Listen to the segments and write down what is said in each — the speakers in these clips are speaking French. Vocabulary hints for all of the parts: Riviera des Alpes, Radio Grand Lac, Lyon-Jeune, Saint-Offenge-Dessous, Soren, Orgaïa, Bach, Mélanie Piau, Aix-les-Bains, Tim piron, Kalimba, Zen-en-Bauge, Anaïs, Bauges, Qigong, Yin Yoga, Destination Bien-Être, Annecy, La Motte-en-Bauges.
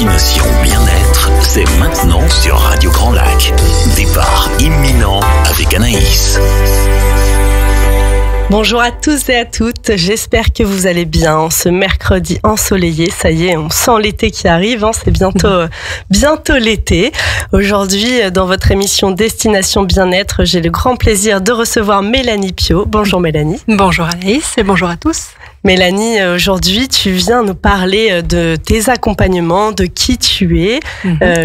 Destination Bien-Être, c'est maintenant sur Radio Grand Lac. Départ imminent avec Anaïs. Bonjour à tous et à toutes, j'espère que vous allez bien ce mercredi ensoleillé. Ça y est, on sent l'été qui arrive, hein, c'est bientôt l'été. Aujourd'hui, dans votre émission Destination Bien-être, j'ai le grand plaisir de recevoir Mélanie Piau. Bonjour Mélanie. Bonjour Anaïs et bonjour à tous. Mélanie, aujourd'hui, tu viens nous parler de tes accompagnements, de qui tu es.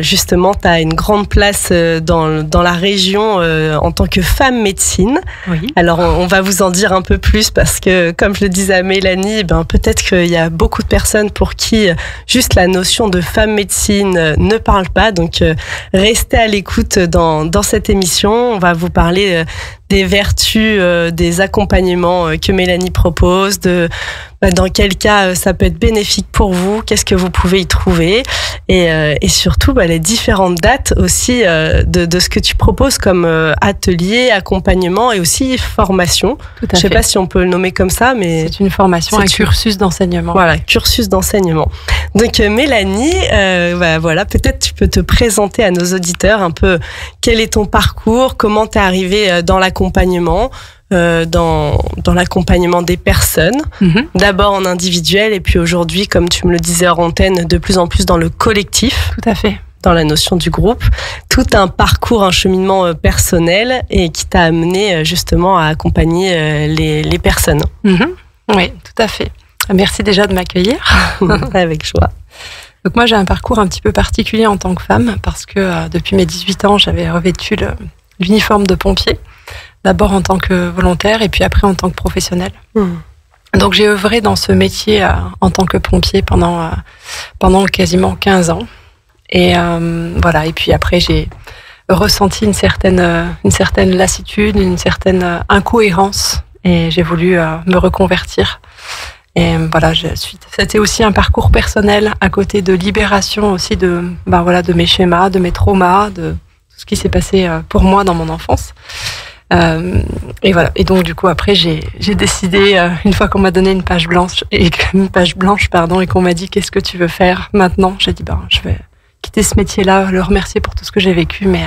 Justement, tu as une grande place dans la région en tant que femme médecine. Oui. Alors, on va vous en dire un peu plus parce que, comme je le disais à Mélanie, ben, peut-être qu'il y a beaucoup de personnes pour qui juste la notion de femme médecine ne parle pas. Donc, restez à l'écoute dans cette émission. On va vous parler des vertus, des accompagnements que Mélanie propose, dans quel cas ça peut être bénéfique pour vous, qu'est-ce que vous pouvez y trouver et surtout les différentes dates aussi de ce que tu proposes comme atelier, accompagnement et aussi formation. Je ne sais pas si on peut le nommer comme ça, mais c'est une formation, un cursus d'enseignement. Voilà, cursus d'enseignement. Donc Mélanie, voilà, peut-être tu peux te présenter à nos auditeurs un peu quel est ton parcours, comment tu es arrivée dans l'accompagnement. Dans l'accompagnement des personnes, d'abord en individuel et puis aujourd'hui, comme tu me le disais hors antenne, de plus en plus dans le collectif. Tout à fait. Dans la notion du groupe, tout un parcours, un cheminement personnel et qui t'a amené justement à accompagner les personnes. Oui, tout à fait. Merci déjà de m'accueillir. Avec joie. Donc moi, j'ai un parcours un petit peu particulier en tant que femme parce que depuis mes 18 ans, j'avais revêtu l'uniforme de pompier. D'abord en tant que volontaire et puis après en tant que professionnelle. Donc j'ai œuvré dans ce métier en tant que pompier pendant quasiment 15 ans. Et voilà, et puis après j'ai ressenti une certaine lassitude, une certaine incohérence et j'ai voulu me reconvertir. Et voilà, c'était aussi un parcours personnel à côté de libération aussi de mes schémas, de mes traumas, de tout ce qui s'est passé pour moi dans mon enfance. Et voilà. Et donc, du coup, après, j'ai décidé, une fois qu'on m'a donné une page blanche, et qu'on m'a dit qu'est-ce que tu veux faire maintenant, j'ai dit, je vais quitter ce métier-là, le remercier pour tout ce que j'ai vécu. Mais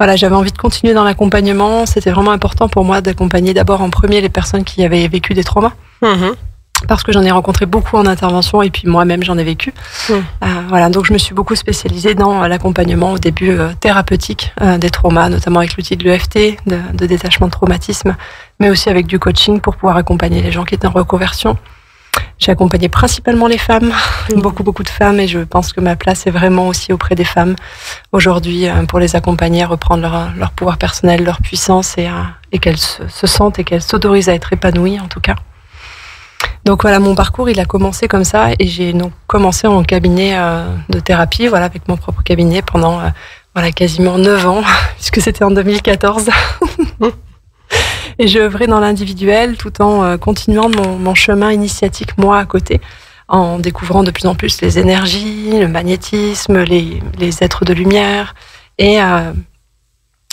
voilà, j'avais envie de continuer dans l'accompagnement. C'était vraiment important pour moi d'accompagner d'abord en premier les personnes qui avaient vécu des traumas. Parce que j'en ai rencontré beaucoup en intervention et puis moi-même j'en ai vécu. Voilà, donc je me suis beaucoup spécialisée dans l'accompagnement au début thérapeutique des traumas, notamment avec l'outil de l'EFT, de détachement de traumatisme, mais aussi avec du coaching pour pouvoir accompagner les gens qui étaient en reconversion. J'ai accompagné principalement les femmes, beaucoup de femmes, et je pense que ma place est vraiment aussi auprès des femmes aujourd'hui pour les accompagner à reprendre leur pouvoir personnel, leur puissance et qu'elles se sentent et qu'elles s'autorisent à être épanouies en tout cas. Donc voilà, mon parcours, il a commencé comme ça et j'ai donc commencé en cabinet de thérapie, voilà, avec mon propre cabinet pendant quasiment 9 ans, puisque c'était en 2014. Et j'ai œuvré dans l'individuel tout en continuant mon chemin initiatique, moi, à côté, en découvrant de plus en plus les énergies, le magnétisme, les êtres de lumière. Et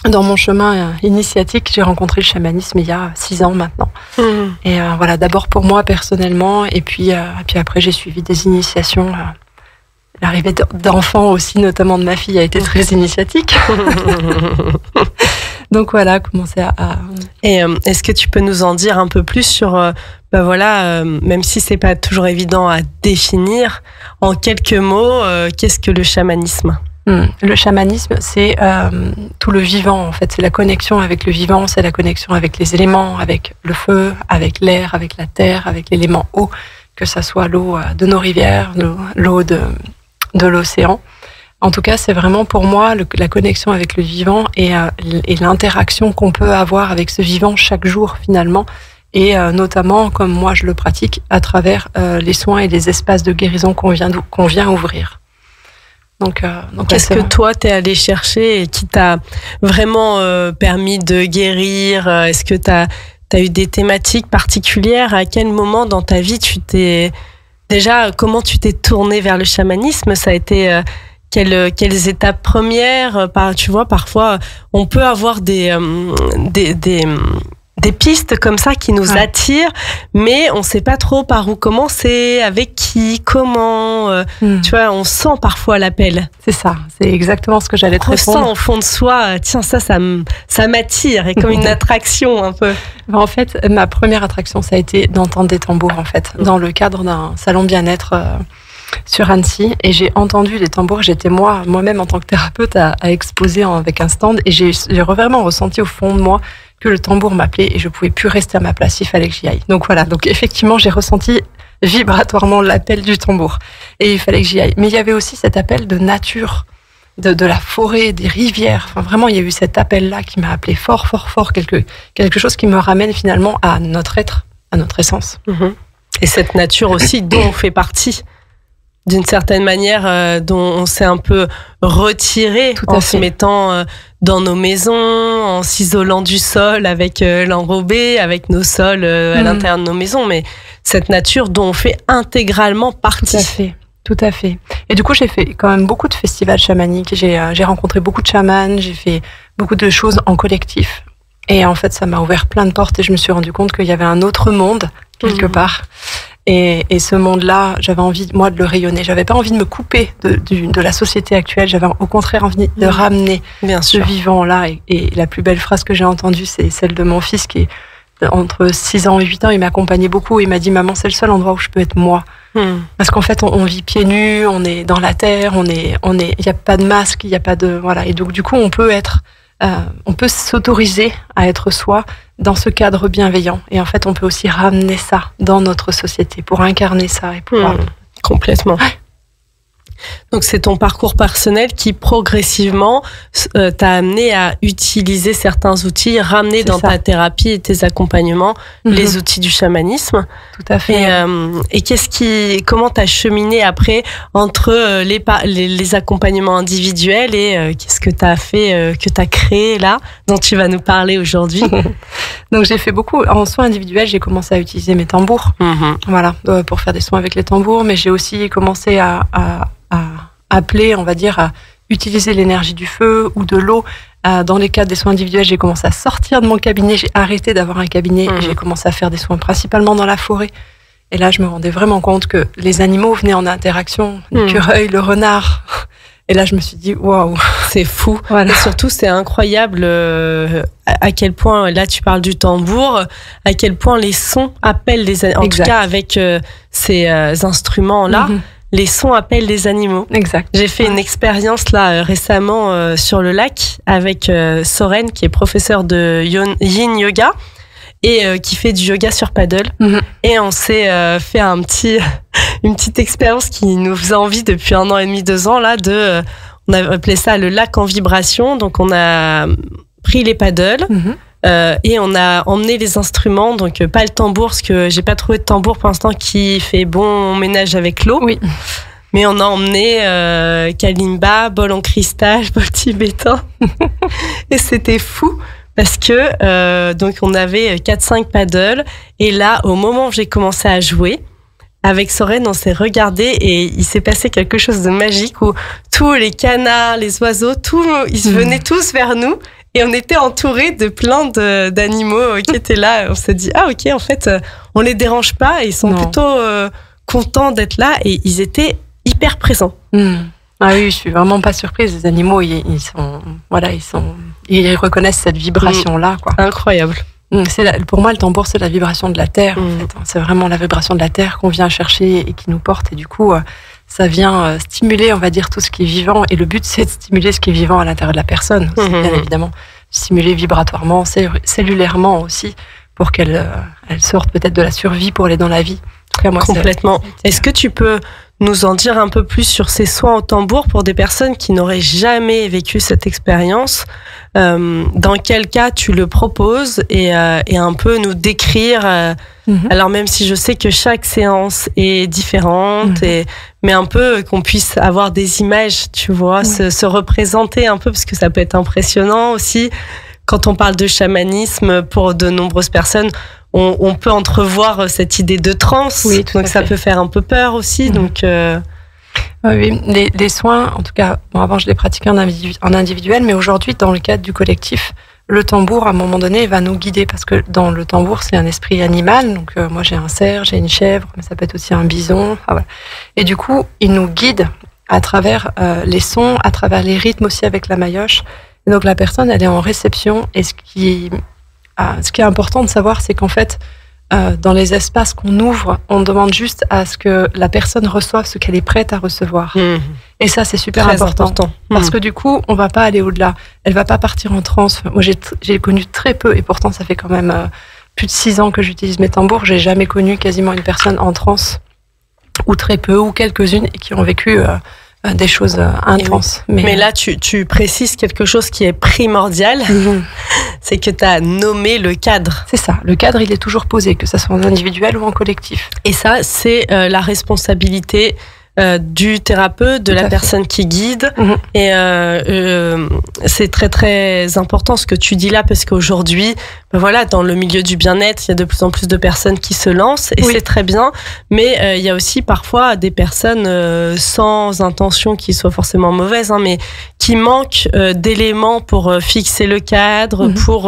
dans mon chemin initiatique, j'ai rencontré le chamanisme il y a 6 ans maintenant. Et voilà, d'abord pour moi personnellement, et puis après j'ai suivi des initiations. L'arrivée d'enfants aussi, notamment de ma fille, a été très initiatique. Donc voilà, commencer à... Et est-ce que tu peux nous en dire un peu plus sur... même si c'est pas toujours évident à définir, en quelques mots, qu'est-ce que le chamanisme ? Le chamanisme, c'est tout le vivant, en fait. C'est la connexion avec le vivant, c'est la connexion avec les éléments, avec le feu, avec l'air, avec la terre, avec l'élément eau, que ça soit l'eau de nos rivières, l'eau de l'océan. En tout cas, c'est vraiment pour moi la connexion avec le vivant et l'interaction qu'on peut avoir avec ce vivant chaque jour, finalement. Et notamment, comme moi je le pratique, à travers les soins et les espaces de guérison qu'on vient ouvrir. Donc, qu'est-ce que toi, t'es allé chercher et qui t'a vraiment permis de guérir? Est-ce que t'as eu des thématiques particulières? À quel moment dans ta vie comment tu t'es tournée vers le chamanisme? Ça a été quelles étapes premières? Tu vois, parfois, on peut avoir des des pistes comme ça qui nous attirent, mais on ne sait pas trop par où commencer, avec qui, comment. Tu vois, on sent parfois l'appel. C'est ça, c'est exactement ce que j'allais te répondre. On ressent au fond de soi, tiens, ça m'attire, et comme une attraction un peu. En fait, ma première attraction, ça a été d'entendre des tambours, en fait, dans le cadre d'un salon bien-être sur Annecy, et j'ai entendu des tambours. J'étais moi-même en tant que thérapeute à exposer avec un stand, et j'ai vraiment ressenti au fond de moi que le tambour m'appelait et je pouvais plus rester à ma place, il fallait que j'y aille. Donc voilà, donc effectivement j'ai ressenti vibratoirement l'appel du tambour et il fallait que j'y aille. Mais il y avait aussi cet appel de nature, de la forêt, des rivières. Enfin vraiment, il y a eu cet appel-là qui m'a appelé fort, fort, fort, quelque chose qui me ramène finalement à notre être, à notre essence. Et cette nature aussi dont on fait partie. D'une certaine manière, dont on s'est un peu retiré en se mettant dans nos maisons, en s'isolant du sol avec l'enrobé, avec nos sols à l'intérieur de nos maisons, mais cette nature dont on fait intégralement partie. Tout à fait. Et du coup, j'ai fait quand même beaucoup de festivals chamaniques, j'ai rencontré beaucoup de chamans, j'ai fait beaucoup de choses en collectif. Et en fait, ça m'a ouvert plein de portes et je me suis rendu compte qu'il y avait un autre monde, quelque part. Et ce monde-là, j'avais envie, moi, de le rayonner. J'avais pas envie de me couper de la société actuelle. J'avais au contraire envie de ramener ce vivant-là. Et la plus belle phrase que j'ai entendue, c'est celle de mon fils qui est entre 6 ans et 8 ans. Il m'accompagnait beaucoup. Il m'a dit, maman, c'est le seul endroit où je peux être moi. Parce qu'en fait, on vit pieds nus, on est dans la terre, il n'y a pas de masque, il n'y a pas de... Voilà. Et donc, du coup, on peut s'autoriser à être soi dans ce cadre bienveillant. Et en fait, on peut aussi ramener ça dans notre société pour incarner ça. Et pour complètement. Donc, c'est ton parcours personnel qui, progressivement, t'a amené à utiliser certains outils, ramener dans ta thérapie et tes accompagnements les outils du chamanisme. Tout à fait. Et comment t'as cheminé après entre les accompagnements individuels et qu'est-ce que t'as fait, que t'as créé là, dont tu vas nous parler aujourd'hui? Donc, j'ai fait beaucoup. En soins individuels, j'ai commencé à utiliser mes tambours. Voilà, pour faire des soins avec les tambours, mais j'ai aussi commencé à appeler, on va dire, à utiliser l'énergie du feu ou de l'eau. Dans les cadres des soins individuels, j'ai commencé à sortir de mon cabinet, j'ai arrêté d'avoir un cabinet, et j'ai commencé à faire des soins principalement dans la forêt. Et là, je me rendais vraiment compte que les animaux venaient en interaction, l'écureuil, le renard. Et là, je me suis dit, waouh, c'est fou. Voilà. Et surtout, c'est incroyable à quel point, là, tu parles du tambour, à quel point les sons appellent les animaux. En tout cas, avec ces instruments-là, les sons appellent les animaux. Exact. J'ai fait une expérience là récemment sur le lac avec Soren, qui est professeur de Yin Yoga et qui fait du yoga sur paddle. Et on s'est fait une petite expérience qui nous faisait envie depuis 1 an et demi, 2 ans là. On a appelé ça le lac en vibration. Donc on a pris les paddles. Et on a emmené les instruments, donc pas le tambour, parce que j'ai pas trouvé de tambour pour l'instant qui fait bon ménage avec l'eau. Mais on a emmené Kalimba, bol en cristal, bol tibétain. Et c'était fou parce que donc on avait 4-5 paddles. Et là, au moment où j'ai commencé à jouer, avec Soren, on s'est regardé et il s'est passé quelque chose de magique où tous les canards, les oiseaux, ils venaient tous vers nous. Et on était entourés de plein d'animaux qui étaient là. On s'est dit, ah ok, en fait, on les dérange pas. Et ils sont plutôt contents d'être là et ils étaient hyper présents. Ah oui, je suis vraiment pas surprise. Les animaux, ils reconnaissent cette vibration-là, quoi. Incroyable. Pour moi, le tambour, c'est la vibration de la terre, en fait. C'est vraiment la vibration de la terre qu'on vient chercher et qui nous porte. Et du coup, ça vient stimuler, on va dire, tout ce qui est vivant. Et le but, c'est de stimuler ce qui est vivant à l'intérieur de la personne, bien évidemment. Stimuler vibratoirement, cellulairement aussi, pour qu'elle sorte peut-être de la survie pour aller dans la vie. Après, moi, complètement. Est-ce que tu peux nous en dire un peu plus sur ces soins au tambour pour des personnes qui n'auraient jamais vécu cette expérience? Dans quel cas tu le proposes et un peu nous décrire alors même si je sais que chaque séance est différente, mais un peu qu'on puisse avoir des images, tu vois, se représenter un peu, parce que ça peut être impressionnant aussi. Quand on parle de chamanisme, pour de nombreuses personnes, on peut entrevoir cette idée de transe, donc ça peut faire un peu peur aussi. Donc, oui, les soins, en tout cas, bon, avant je les pratiquais en individuel, mais aujourd'hui, dans le cadre du collectif, le tambour, à un moment donné, va nous guider, parce que dans le tambour, c'est un esprit animal. Donc, moi, j'ai un cerf, j'ai une chèvre, mais ça peut être aussi un bison. Ah, voilà. Et du coup, il nous guide à travers les sons, à travers les rythmes aussi avec la maillotche. Et donc, la personne, elle est en réception. Et ce qui est important de savoir, c'est qu'en fait, dans les espaces qu'on ouvre, on demande juste à ce que la personne reçoive ce qu'elle est prête à recevoir. Mmh. Et ça, c'est super important. Parce que du coup, on ne va pas aller au-delà. Elle ne va pas partir en transe. Moi, j'ai connu très peu, et pourtant, ça fait quand même plus de 6 ans que j'utilise mes tambours. Je n'ai jamais connu quasiment une personne en transe, ou très peu, ou quelques-unes, et qui ont vécu... des choses intenses. Oui. Mais là, tu précises quelque chose qui est primordial, c'est que tu as nommé le cadre. C'est ça, le cadre, il est toujours posé, que ça soit en individuel ou en collectif. Et ça, c'est la responsabilité du thérapeute, de la personne qui guide. Et c'est très très important ce que tu dis là, parce qu'aujourd'hui, ben voilà, dans le milieu du bien-être, il y a de plus en plus de personnes qui se lancent, et c'est très bien, mais il y a aussi parfois des personnes sans intention qui soient forcément mauvaises, hein, mais qui manquent d'éléments pour fixer le cadre, pour...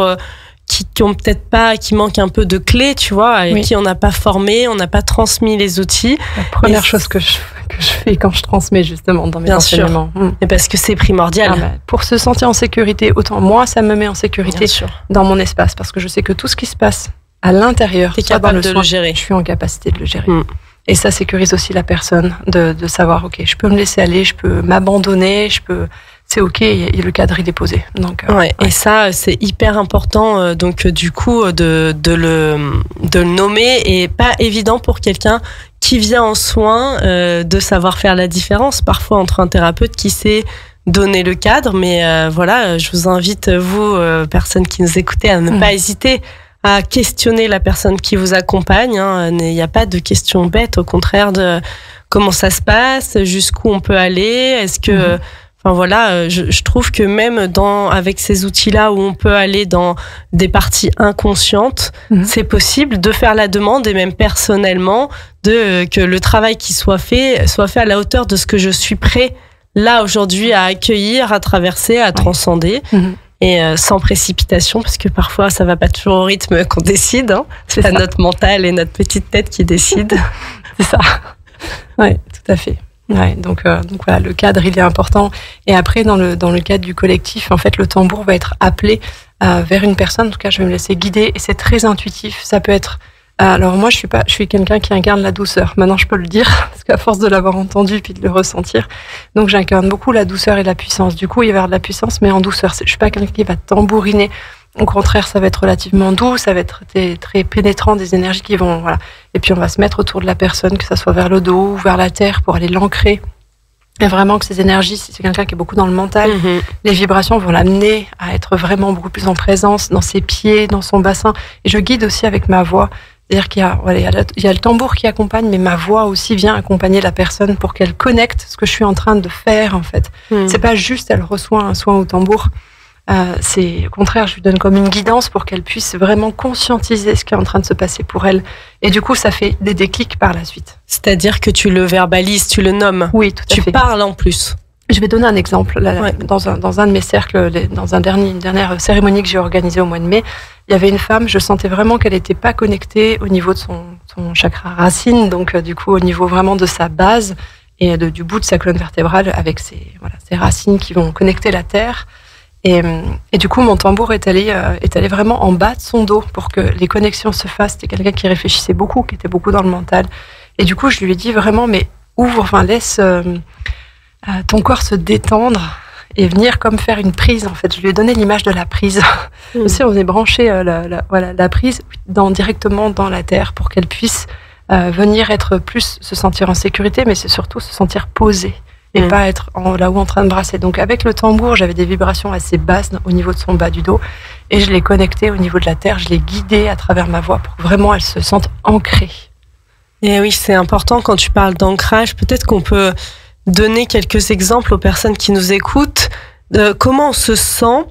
qui ont peut-être pas, qui manquent un peu de clés, tu vois, et qui on n'a pas formé, on n'a pas transmis les outils. La première chose que je fais quand je transmets, justement, dans mes enseignements. Bien sûr, et parce que c'est primordial. Ah, ben, pour se sentir en sécurité, autant moi, ça me met en sécurité dans mon espace, parce que je sais que tout ce qui se passe à l'intérieur, je suis en capacité de le gérer. Et ça sécurise aussi la personne, de savoir, ok, je peux me laisser aller, je peux m'abandonner, je peux... c'est ok, et le cadre il est posé. Donc, et ça, c'est hyper important, donc du coup, de le nommer, et pas évident pour quelqu'un qui vient en soins de savoir faire la différence, parfois, entre un thérapeute qui sait donner le cadre, mais voilà, je vous invite, vous, personnes qui nous écoutez, à ne pas hésiter à questionner la personne qui vous accompagne, hein. Il n'y a pas de questions bêtes, au contraire, de comment ça se passe, jusqu'où on peut aller, est-ce que... Enfin, voilà, je trouve que même avec ces outils-là où on peut aller dans des parties inconscientes, c'est possible de faire la demande, et même personnellement, que le travail qui soit fait à la hauteur de ce que je suis prêt là aujourd'hui à accueillir, à traverser, à transcender. Et sans précipitation, parce que parfois ça va pas toujours au rythme qu'on décide, hein. C'est pas notre mental et notre petite tête qui décide. C'est ça. Oui, tout à fait. Ouais, donc voilà, le cadre il est important. Et après, dans le cadre du collectif, en fait, le tambour va être appelé vers une personne. En tout cas, je vais me laisser guider, et c'est très intuitif. Ça peut être. Alors moi, je suis quelqu'un qui incarne la douceur. Maintenant, je peux le dire, parce qu'à force de l'avoir entendu puis de le ressentir, donc j'incarne beaucoup la douceur et la puissance. Du coup, il va y avoir de la puissance, mais en douceur. Je suis pas quelqu'un qui va tambouriner. Au contraire, ça va être relativement doux, ça va être très pénétrant, des énergies qui vont... Voilà. Et puis on va se mettre autour de la personne, que ça soit vers le dos ou vers la terre, pour aller l'ancrer. Et vraiment que ces énergies, si c'est quelqu'un qui est beaucoup dans le mental, les vibrations vont l'amener à être vraiment beaucoup plus en présence, dans ses pieds, dans son bassin. Et je guide aussi avec ma voix. C'est-à-dire qu'il y a le tambour qui accompagne, mais ma voix aussi vient accompagner la personne pour qu'elle connecte ce que je suis en train de faire, en fait. C'est pas juste elle reçoit un soin au tambour. C'est au contraire, je lui donne comme une guidance pour qu'elle puisse vraiment conscientiser ce qui est en train de se passer pour elle, et du coup ça fait des déclics par la suite. C'est-à-dire que tu le verbalises, tu le nommes. Oui, tout à fait. Tu parles en plus. Je vais donner un exemple. Là, dans un de mes cercles, dans une dernière cérémonie que j'ai organisée au mois de mai, il y avait une femme, je sentais vraiment qu'elle n'était pas connectée au niveau de son chakra racine, donc du coup au niveau vraiment de sa base et du bout de sa colonne vertébrale, avec ses racines qui vont connecter la terre. Et du coup, mon tambour est allé vraiment en bas de son dos pour que les connexions se fassent. C'était quelqu'un qui réfléchissait beaucoup, qui était beaucoup dans le mental. Et du coup, je lui ai dit vraiment, mais ouvre, enfin laisse ton corps se détendre et venir comme faire une prise. En fait, je lui ai donné l'image de la prise. Si on faisait brancher la prise directement dans la terre pour qu'elle puisse venir être plus, se sentir en sécurité, mais c'est surtout se sentir posée. Et pas être là-haut en train de brasser. Donc avec le tambour, j'avais des vibrations assez basses au niveau de son bas du dos, et je l'ai connectée au niveau de la terre, je l'ai guidée à travers ma voix pour que vraiment elle se sente ancrée. Et oui, c'est important quand tu parles d'ancrage. Peut-être qu'on peut donner quelques exemples aux personnes qui nous écoutent. Comment on se sent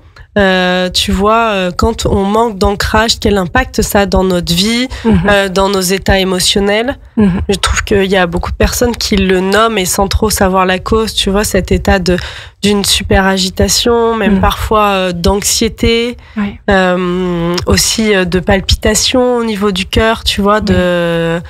tu vois, quand on manque d'ancrage, quel impact ça a dans notre vie, dans nos états émotionnels. Je trouve qu'il y a beaucoup de personnes qui le nomment et sans trop savoir la cause, tu vois, cet état d'une super agitation, même parfois d'anxiété, aussi de palpitations au niveau du cœur, tu vois, des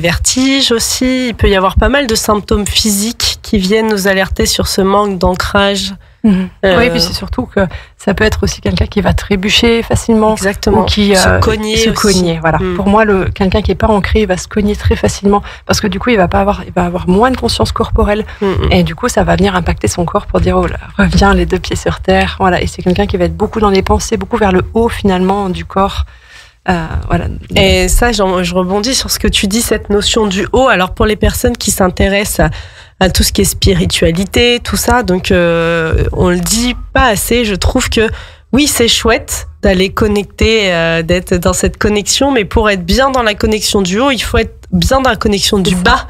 vertiges aussi. Il peut y avoir pas mal de symptômes physiques qui viennent nous alerter sur ce manque d'ancrage. Oui, et puis c'est surtout que ça peut être aussi quelqu'un qui va trébucher facilement, ou qui se cogner. Voilà. Pour moi, quelqu'un qui n'est pas ancré, il va se cogner très facilement parce que du coup, il va avoir moins de conscience corporelle et du coup, ça va venir impacter son corps pour dire oh là, reviens les deux pieds sur terre. Voilà. Et c'est quelqu'un qui va être beaucoup dans les pensées, beaucoup vers le haut finalement du corps. Voilà. Et ça, je rebondis sur ce que tu dis, cette notion du haut. Alors pour les personnes qui s'intéressent à tout ce qui est spiritualité, tout ça, donc on le dit pas assez. Je trouve que oui, c'est chouette d'aller connecter, d'être dans cette connexion, mais pour être bien dans la connexion du haut, il faut être bien dans la connexion du bas,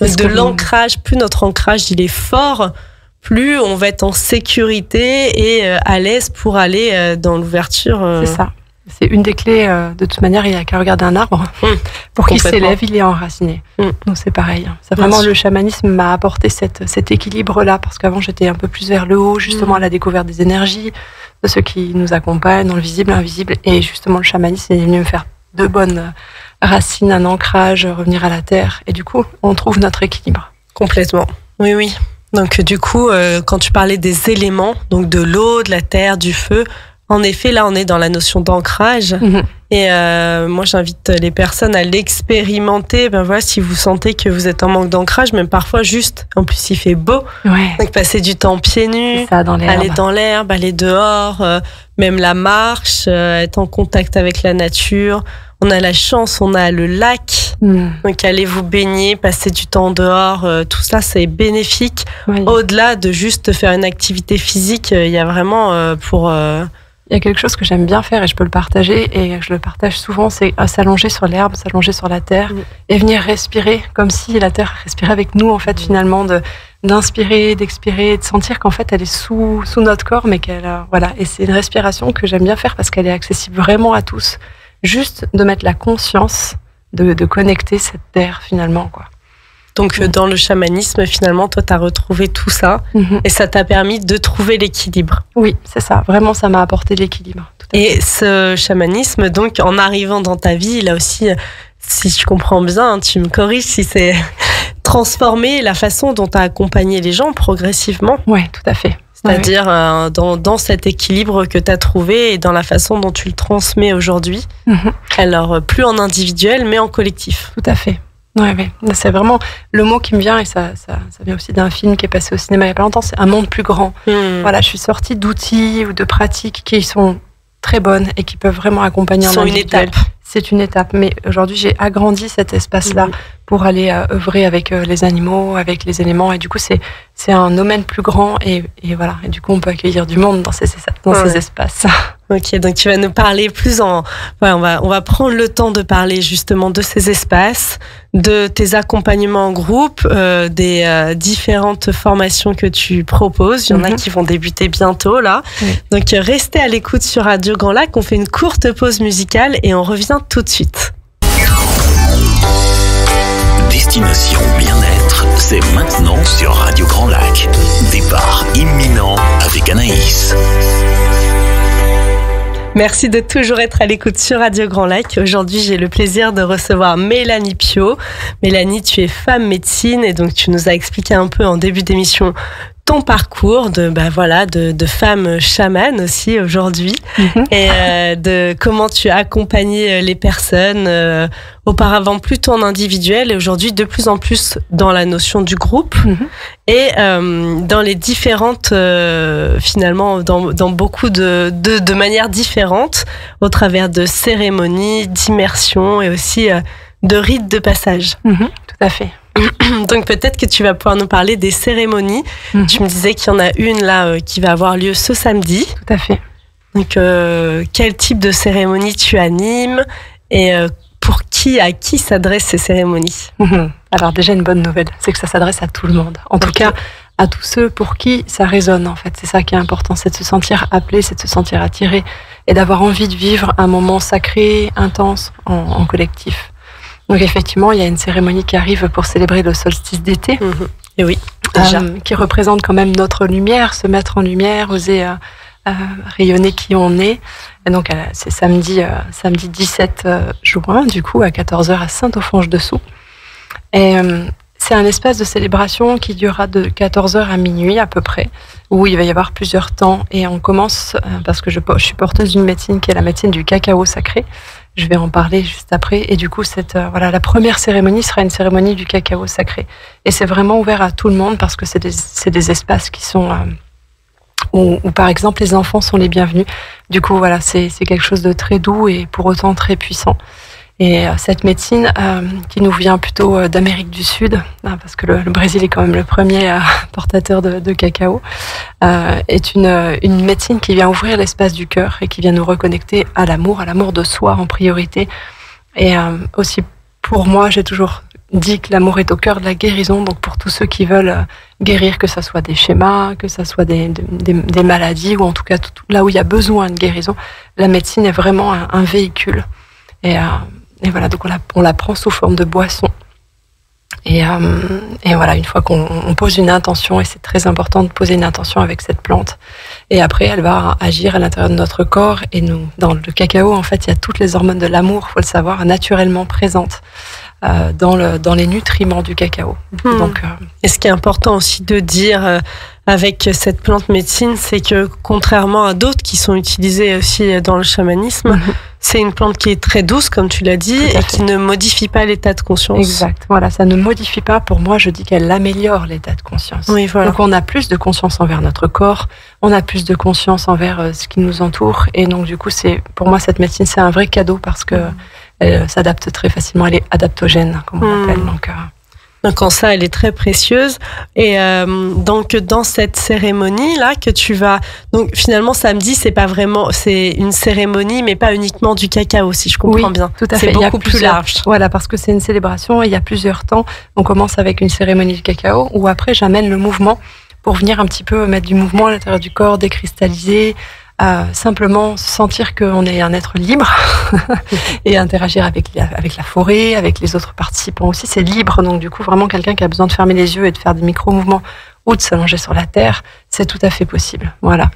de l'ancrage. Plus notre ancrage il est fort, plus on va être en sécurité et à l'aise pour aller dans l'ouverture. C'est ça. C'est une des clés, de toute manière, il n'y a qu'à regarder un arbre. Pour qu'il s'élève, il est enraciné. Donc c'est pareil. Ça, vraiment, le chamanisme m'a apporté cet équilibre-là, parce qu'avant, j'étais un peu plus vers le haut, justement, à la découverte des énergies, de ceux qui nous accompagnent, dans le visible, l'invisible. Et justement, le chamanisme est venu me faire de bonnes racines, un ancrage, revenir à la terre. Et du coup, on trouve notre équilibre. Complètement. Oui, oui. Donc du coup, quand tu parlais des éléments, donc de l'eau, de la terre, du feu... En effet, là, on est dans la notion d'ancrage. Et moi, j'invite les personnes à l'expérimenter. Ben voilà, si vous sentez que vous êtes en manque d'ancrage, même parfois juste, en plus, il fait beau. Donc, passer du temps pieds nus, aller dans l'herbe, aller dehors, même la marche, être en contact avec la nature. On a la chance, on a le lac. Donc, allez vous baigner, passer du temps dehors. Tout ça, c'est bénéfique. Au-delà de juste faire une activité physique, il y a vraiment pour... Il y a quelque chose que j'aime bien faire et je peux le partager, et je le partage souvent, c'est s'allonger sur l'herbe, s'allonger sur la terre et venir respirer comme si la terre respirait avec nous, en fait, finalement, d'inspirer, d'expirer, de sentir qu'en fait elle est sous notre corps, mais qu'elle... voilà, et c'est une respiration que j'aime bien faire parce qu'elle est accessible vraiment à tous. Juste de mettre la conscience de connecter cette terre, finalement, quoi. Donc, dans le chamanisme, finalement, toi, tu as retrouvé tout ça et ça t'a permis de trouver l'équilibre. Oui, c'est ça. Vraiment, ça m'a apporté l'équilibre. Et ce chamanisme, donc, en arrivant dans ta vie, là aussi, si je comprends bien, tu me corriges si c'est transformer la façon dont tu as accompagné les gens progressivement. Oui, tout à fait. C'est-à-dire dans cet équilibre que tu as trouvé et dans la façon dont tu le transmets aujourd'hui. Alors, plus en individuel, mais en collectif. Tout à fait. Oui, c'est vraiment le mot qui me vient, et ça vient aussi d'un film qui est passé au cinéma il n'y a pas longtemps, c'est Un monde plus grand. Voilà, je suis sortie d'outils ou de pratiques qui sont très bonnes et qui peuvent vraiment accompagner en individuel. C'est une étape, mais aujourd'hui j'ai agrandi cet espace-là pour aller œuvrer avec les animaux, avec les éléments, et du coup c'est un domaine plus grand, et voilà, et du coup on peut accueillir du monde dans ces espaces. Ok, donc tu vas nous parler plus en... Ouais, on va prendre le temps de parler justement de ces espaces, de tes accompagnements en groupe, des différentes formations que tu proposes. Il y en a qui vont débuter bientôt, là. Donc restez à l'écoute sur Radio Grand Lac. On fait une courte pause musicale et on revient tout de suite. Destination Bien-Être, c'est maintenant sur Radio Grand Lac. Départ imminent avec Anaïs. Merci de toujours être à l'écoute sur Radio Grand Lac. Aujourd'hui, j'ai le plaisir de recevoir Mélanie Piau. Mélanie, tu es femme médecine et donc tu nous as expliqué un peu en début d'émission ton parcours de femme chamane aussi aujourd'hui et de comment tu as accompagné les personnes auparavant plutôt en individuel et aujourd'hui de plus en plus dans la notion du groupe et dans les différentes, finalement, dans beaucoup de manières différentes, au travers de cérémonies, d'immersions et aussi de rites de passage. Tout à fait. Donc peut-être que tu vas pouvoir nous parler des cérémonies. Tu me disais qu'il y en a une là qui va avoir lieu ce samedi. Tout à fait. Donc quel type de cérémonie tu animes et pour qui, à qui s'adressent ces cérémonies? Alors déjà, une bonne nouvelle, c'est que ça s'adresse à tout le monde. En tout cas, à tous ceux pour qui ça résonne, en fait. C'est ça qui est important, c'est de se sentir appelé, c'est de se sentir attiré et d'avoir envie de vivre un moment sacré, intense, en collectif. Donc effectivement, il y a une cérémonie qui arrive pour célébrer le solstice d'été. Mmh. Et oui, déjà. Qui représente quand même notre lumière, se mettre en lumière, oser rayonner qui on est. Et donc c'est samedi 17 juin, du coup, à 14h à Saint-Offenge-Dessous. Et c'est un espace de célébration qui durera de 14h à minuit à peu près, où il va y avoir plusieurs temps. Et on commence, parce que je suis porteuse d'une médecine qui est la médecine du cacao sacré. Je vais en parler juste après. Et du coup, la première cérémonie sera une cérémonie du cacao sacré. Et c'est vraiment ouvert à tout le monde parce que c'est des espaces qui sont... Où par exemple les enfants sont les bienvenus. Du coup voilà, c'est quelque chose de très doux et pour autant très puissant. Et cette médecine qui nous vient plutôt d'Amérique du Sud, parce que le Brésil est quand même le premier portateur de cacao, est une médecine qui vient ouvrir l'espace du cœur et qui vient nous reconnecter à l'amour de soi en priorité. Et aussi pour moi, j'ai toujours dit que l'amour est au cœur de la guérison, donc pour tous ceux qui veulent guérir, que ça soit des schémas, que ça soit des maladies, ou en tout cas là où il y a besoin de guérison, la médecine est vraiment un véhicule. Et voilà, donc on la prend sous forme de boisson. Et voilà, une fois qu'on pose une intention, et c'est très important de poser une intention avec cette plante, et après elle va agir à l'intérieur de notre corps, et nous, dans le cacao, en fait, il y a toutes les hormones de l'amour, il faut le savoir, naturellement présentes. Dans les nutriments du cacao. Donc, et ce qui est important aussi de dire avec cette plante médecine, c'est que contrairement à d'autres qui sont utilisées aussi dans le chamanisme, c'est une plante qui est très douce, comme tu l'as dit, et qui ne modifie pas l'état de conscience. Exact, voilà, ça ne modifie pas. Pour moi, je dis qu'elle améliore l'état de conscience. Oui, voilà. Donc on a plus de conscience envers notre corps, on a plus de conscience envers ce qui nous entoure, et donc du coup, pour moi, cette médecine, c'est un vrai cadeau parce que elle s'adapte très facilement, elle est adaptogène, comme on l'appelle. Donc en ça, elle est très précieuse. Et donc dans cette cérémonie là que tu vas, donc finalement samedi, c'est une cérémonie, mais pas uniquement du cacao, si je comprends bien. Tout à fait. C'est beaucoup plus large. Voilà, parce que c'est une célébration. Et il y a plusieurs temps. On commence avec une cérémonie du cacao, où après j'amène le mouvement pour venir un petit peu mettre du mouvement à l'intérieur du corps, décristalliser. Simplement sentir qu'on est un être libre et interagir avec la forêt, avec les autres participants aussi, c'est libre. Donc du coup, vraiment quelqu'un qui a besoin de fermer les yeux et de faire des micro-mouvements ou de s'allonger sur la terre, c'est tout à fait possible. Voilà.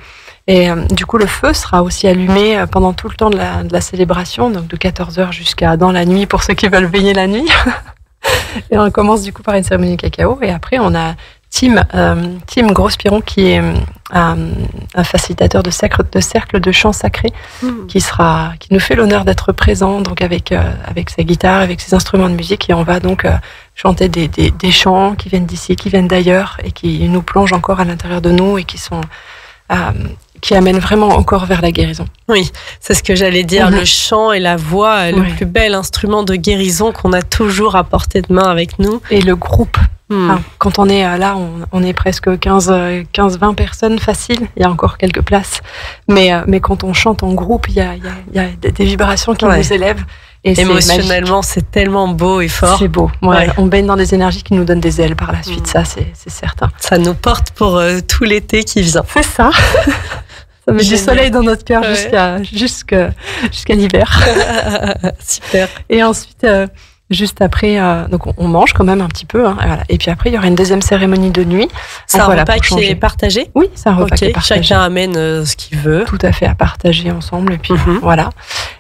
Et du coup, le feu sera aussi allumé pendant tout le temps de la célébration, donc de 14h jusqu'à dans la nuit pour ceux qui veulent veiller la nuit. Et on commence du coup par une cérémonie cacao et après on a Tim Piron, qui est un facilitateur de cercle de chant sacré, qui nous fait l'honneur d'être présent, donc avec sa guitare, avec ses instruments de musique, et on va donc chanter des chants qui viennent d'ici, qui viennent d'ailleurs, et qui nous plongent encore à l'intérieur de nous et qui amène vraiment encore vers la guérison. Oui, c'est ce que j'allais dire. Le chant et la voix est le plus bel instrument de guérison qu'on a toujours à portée de main avec nous. Et le groupe. Quand on est là, on est presque 15-20 personnes facile. Il y a encore quelques places. Mais quand on chante en groupe, il y a des vibrations qui nous élèvent. Et émotionnellement, c'est tellement beau et fort. C'est beau. Ouais. On baigne dans des énergies qui nous donnent des ailes par la suite. Ça, c'est certain. Ça nous porte pour tout l'été qui vient. C'est ça. Ça met du soleil dans notre cœur jusqu'à l'hiver. Super. Et ensuite, juste après, donc on mange quand même un petit peu. Voilà. Et puis après, il y aura une deuxième cérémonie de nuit. C'est un repas qui est partagé ? Oui, c'est un repas qui est partagé. Chacun amène ce qu'il veut. Tout à fait, à partager ensemble. Et puis voilà.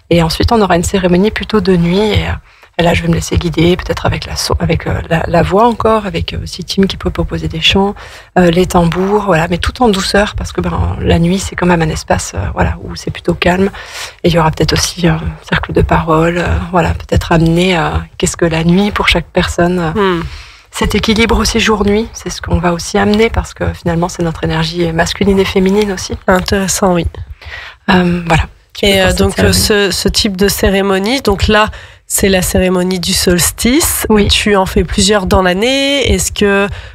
Et ensuite, on aura une cérémonie plutôt de nuit. Et là, je vais me laisser guider, peut-être avec la voix encore, avec aussi Tim qui peut proposer des chants, les tambours, voilà, mais tout en douceur, parce que la nuit, c'est quand même un espace où c'est plutôt calme. Et il y aura peut-être aussi un cercle de parole, peut-être amener qu'est-ce que la nuit pour chaque personne. Cet équilibre aussi jour-nuit, c'est ce qu'on va aussi amener, parce que finalement, c'est notre énergie masculine et féminine aussi. Intéressant, oui. Voilà. Et donc, ce type de cérémonie, donc là, c'est la cérémonie du solstice. Oui. Tu en fais plusieurs dans l'année.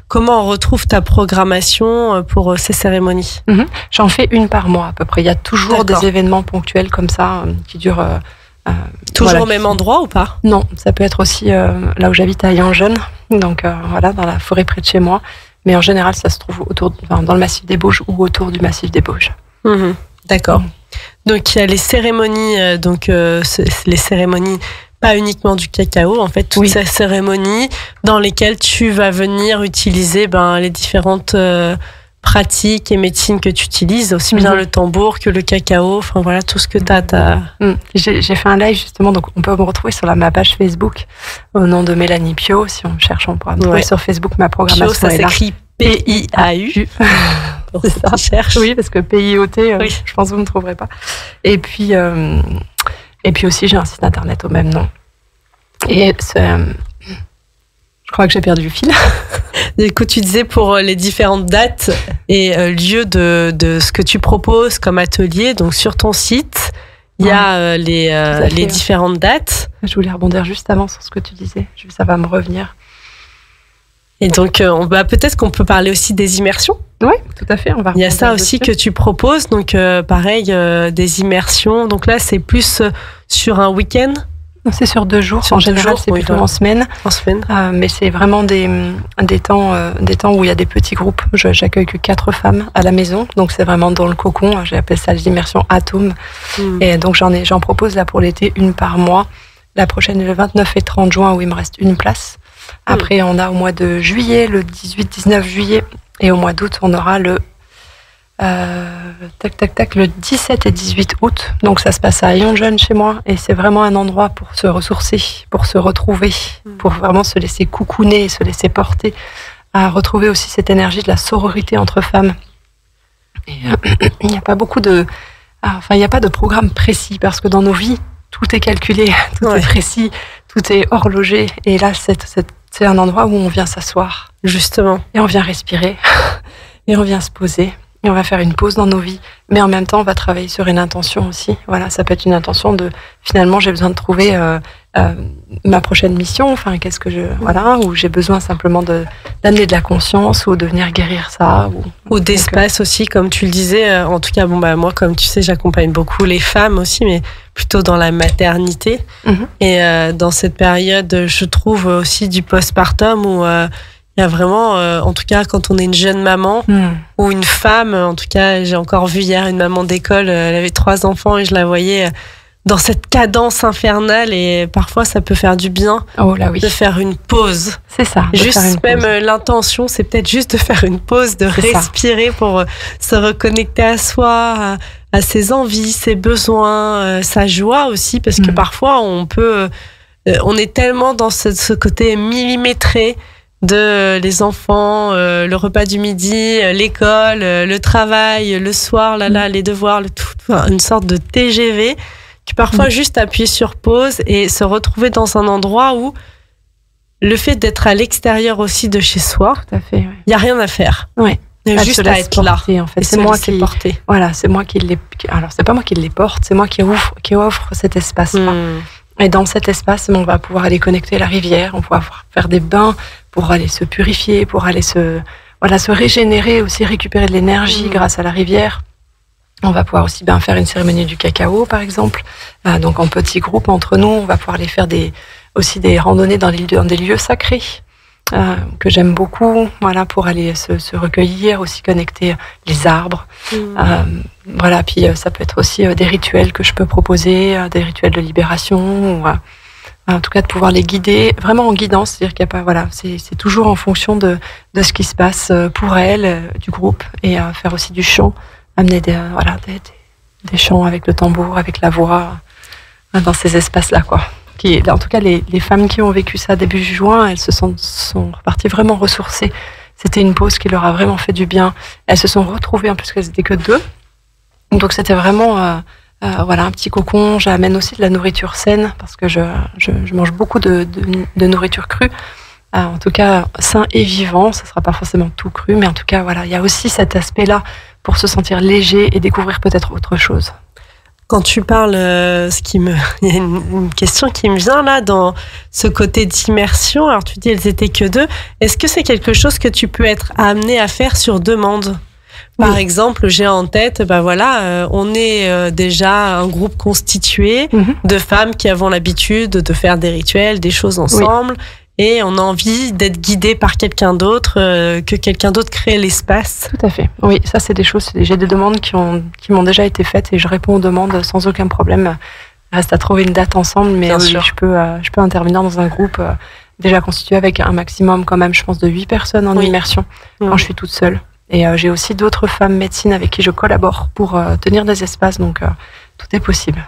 Comment on retrouve ta programmation pour ces cérémonies ? J'en fais une par mois à peu près. Il y a toujours des événements ponctuels comme ça qui durent... toujours au même endroit ou pas ? Non, ça peut être aussi là où j'habite à Lyon-Jeune, donc dans la forêt près de chez moi. mais en général ça se trouve autour, dans le massif des Bauges ou autour du massif des Bauges. Mmh, d'accord. Donc il y a les cérémonies, les cérémonies pas uniquement du cacao, en fait, toutes ces cérémonies dans lesquelles tu vas venir utiliser les différentes pratiques et médecines que tu utilises, aussi bien le tambour que le cacao, enfin voilà, tout ce que tu as. J'ai fait un live justement, donc on peut me retrouver sur ma page Facebook, au nom de Mélanie Piau, si on cherche, on pourra me trouver sur Facebook, ma programmation Piau, ça s'écrit P-I-A-U. Ça cherche. Oui, parce que P-I-O-T, je pense que vous ne trouverez pas. Et puis aussi, j'ai un site internet au même nom. Et je crois que j'ai perdu le fil. Du coup, tu disais pour les différentes dates et lieux de ce que tu proposes comme atelier. Donc, sur ton site, il y a les différentes dates. Je voulais rebondir juste avant sur ce que tu disais. Ça va me revenir. Et donc, peut-être qu'on peut parler aussi des immersions. Oui, tout à fait. Il y a ça aussi que tu proposes. Donc, pareil, des immersions. Donc là, c'est plus sur un week-end. C'est sur 2 jours. En général, c'est plutôt en semaine. En semaine. Mais c'est vraiment des temps où il y a des petits groupes. J'accueille que 4 femmes à la maison. Donc, c'est vraiment dans le cocon. J'appelle ça les immersions atomes. Mmh. Et donc, j'en propose là pour l'été 1 par mois. La prochaine est le 29 et 30 juin où il me reste 1 place. Après, on a au mois de juillet, le 18-19 juillet, et au mois d'août, on aura le 17 et 18 août. Donc, ça se passe à Lyon-Jeune chez moi, et c'est vraiment un endroit pour se ressourcer, pour se retrouver, pour vraiment se laisser coucouner, se laisser porter, à retrouver aussi cette énergie de la sororité entre femmes. Et il n'y a pas beaucoup de... Enfin, il n'y a pas de programme précis, parce que dans nos vies, tout est calculé, tout est précis, tout est horlogé, et là, c'est un endroit où on vient s'asseoir. Justement. Et on vient respirer. Et on vient se poser. Et on va faire une pause dans nos vies. Mais en même temps, on va travailler sur une intention aussi. Voilà, ça peut être une intention de... Finalement, j'ai besoin de trouver ma prochaine mission. Enfin, qu'est-ce que je... Voilà. Ou j'ai besoin simplement d'amener de la conscience ou de venir guérir ça. Ou d'espace aussi, comme tu le disais. En tout cas, moi, comme tu sais, j'accompagne beaucoup les femmes aussi, mais plutôt dans la maternité. Et dans cette période, je trouve aussi du postpartum où... il y a vraiment, en tout cas, quand on est une jeune maman ou une femme, en tout cas, j'ai encore vu hier une maman d'école, elle avait 3 enfants et je la voyais dans cette cadence infernale et parfois ça peut faire du bien de faire une pause. C'est ça. Juste même l'intention, c'est peut-être juste de faire une pause, de respirer pour se reconnecter à soi, à ses envies, ses besoins, sa joie aussi, parce que parfois on est tellement dans ce côté millimétré de les enfants, le repas du midi, l'école, le travail, le soir, les devoirs, une sorte de TGV, que parfois juste appuyer sur pause et se retrouver dans un endroit où le fait d'être à l'extérieur aussi de chez soi, il n'y a rien à faire. Juste à être porter, là. En fait. C'est moi qui les porte. Voilà, c'est moi qui les... Alors, c'est pas moi qui les porte, c'est moi qui offre cet espace-là. Et dans cet espace, on va pouvoir aller connecter à la rivière, on va pouvoir faire des bains pour aller se purifier, pour aller se régénérer, aussi récupérer de l'énergie grâce à la rivière. On va pouvoir aussi faire une cérémonie du cacao, par exemple. Donc en petits groupes entre nous, on va pouvoir aller faire des randonnées dans des lieux sacrés que j'aime beaucoup. Voilà, pour aller se recueillir, aussi connecter les arbres. Voilà, puis ça peut être aussi des rituels que je peux proposer, des rituels de libération, ou en tout cas de pouvoir les guider, vraiment en guidance, c'est-à-dire qu'il n'y a pas, voilà, c'est toujours en fonction de ce qui se passe pour elle, du groupe, et faire aussi du chant, amener des chants avec le tambour, avec la voix, dans ces espaces-là, quoi. En tout cas, les femmes qui ont vécu ça début juin, elles sont reparties vraiment ressourcées. C'était une pause qui leur a vraiment fait du bien. Elles se sont retrouvées, en plus qu'elles n'étaient que 2. Donc c'était vraiment un petit cocon. J'amène aussi de la nourriture saine parce que je mange beaucoup de nourriture crue. En tout cas, sain et vivant, ça ne sera pas forcément tout cru, mais en tout cas, voilà, il y a aussi cet aspect-là pour se sentir léger et découvrir peut-être autre chose. Quand tu parles, il y a une question qui me vient là, dans ce côté d'immersion, alors tu dis elles étaient que 2, est-ce que c'est quelque chose que tu peux être amené à faire sur demande ? Par exemple, j'ai en tête, on est déjà un groupe constitué de femmes qui avons l'habitude de faire des rituels, des choses ensemble. et on a envie d'être guidé par quelqu'un d'autre, que quelqu'un d'autre crée l'espace. Tout à fait. Oui, ça c'est des choses, j'ai des demandes qui m'ont déjà été faites et je réponds aux demandes sans aucun problème. Reste à trouver une date ensemble, mais je peux intervenir dans un groupe déjà constitué avec un maximum quand même, je pense, de 8 personnes en immersion quand je suis toute seule. Et j'ai aussi d'autres femmes médecines avec qui je collabore pour tenir des espaces, donc tout est possible.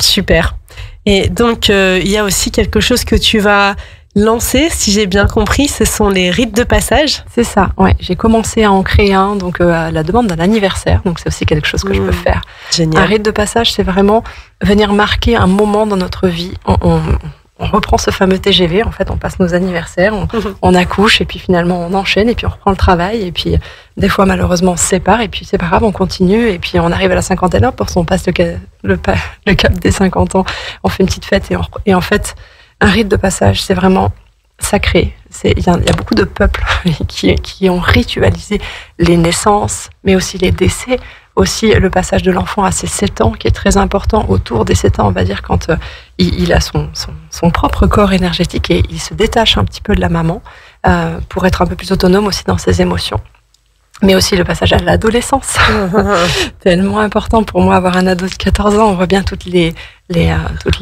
Super. Et donc, il y a aussi quelque chose que tu vas lancer, si j'ai bien compris, ce sont les rites de passage. C'est ça, ouais. J'ai commencé à en créer un, donc à la demande d'un anniversaire, donc c'est aussi quelque chose que je peux faire. Génial. Un rite de passage, c'est vraiment venir marquer un moment dans notre vie. On reprend ce fameux TGV, en fait, on passe nos anniversaires, on accouche, et puis finalement on enchaîne, et puis on reprend le travail, et puis des fois malheureusement on se sépare, et puis c'est pas grave, on continue, et puis on arrive à la cinquantaine, hop, on passe le cap des 50 ans, on fait une petite fête, et en fait, un rite de passage, c'est vraiment sacré. Il y a beaucoup de peuples qui ont ritualisé les naissances, mais aussi les décès, aussi le passage de l'enfant à ses 7 ans, qui est très important. Autour des 7 ans, on va dire, quand il a son propre corps énergétique et il se détache un petit peu de la maman pour être un peu plus autonome aussi dans ses émotions. Mais aussi le passage à l'adolescence. Tellement important pour moi, avoir un ado de 14 ans, on voit bien toutes les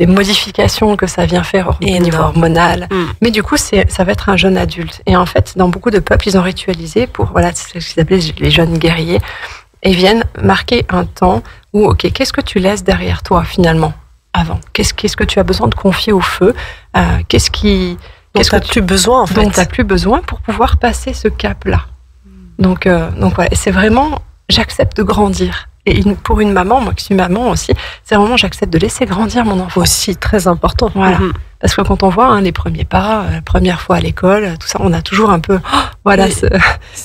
modifications que ça vient faire au niveau hormonal. Mais du coup, ça va être un jeune adulte. Et en fait, dans beaucoup de peuples, ils ont ritualisé pour, voilà, c'est ce qu'ils appelaient les jeunes guerriers, et viennent marquer un temps où, ok, qu'est-ce que tu laisses derrière toi finalement, avant? Qu'est-ce que tu as besoin de confier au feu? Qu'est-ce que tu n'as plus besoin, en fait? Dont tu n'as plus besoin pour pouvoir passer ce cap-là. Donc voilà, c'est vraiment, j'accepte de grandir. Et pour une maman, moi qui suis maman aussi, c'est vraiment, j'accepte de laisser grandir mon enfant. Aussi, très important. Voilà. Parce que quand on voit les premiers pas, la première fois à l'école, tout ça, on a toujours un peu...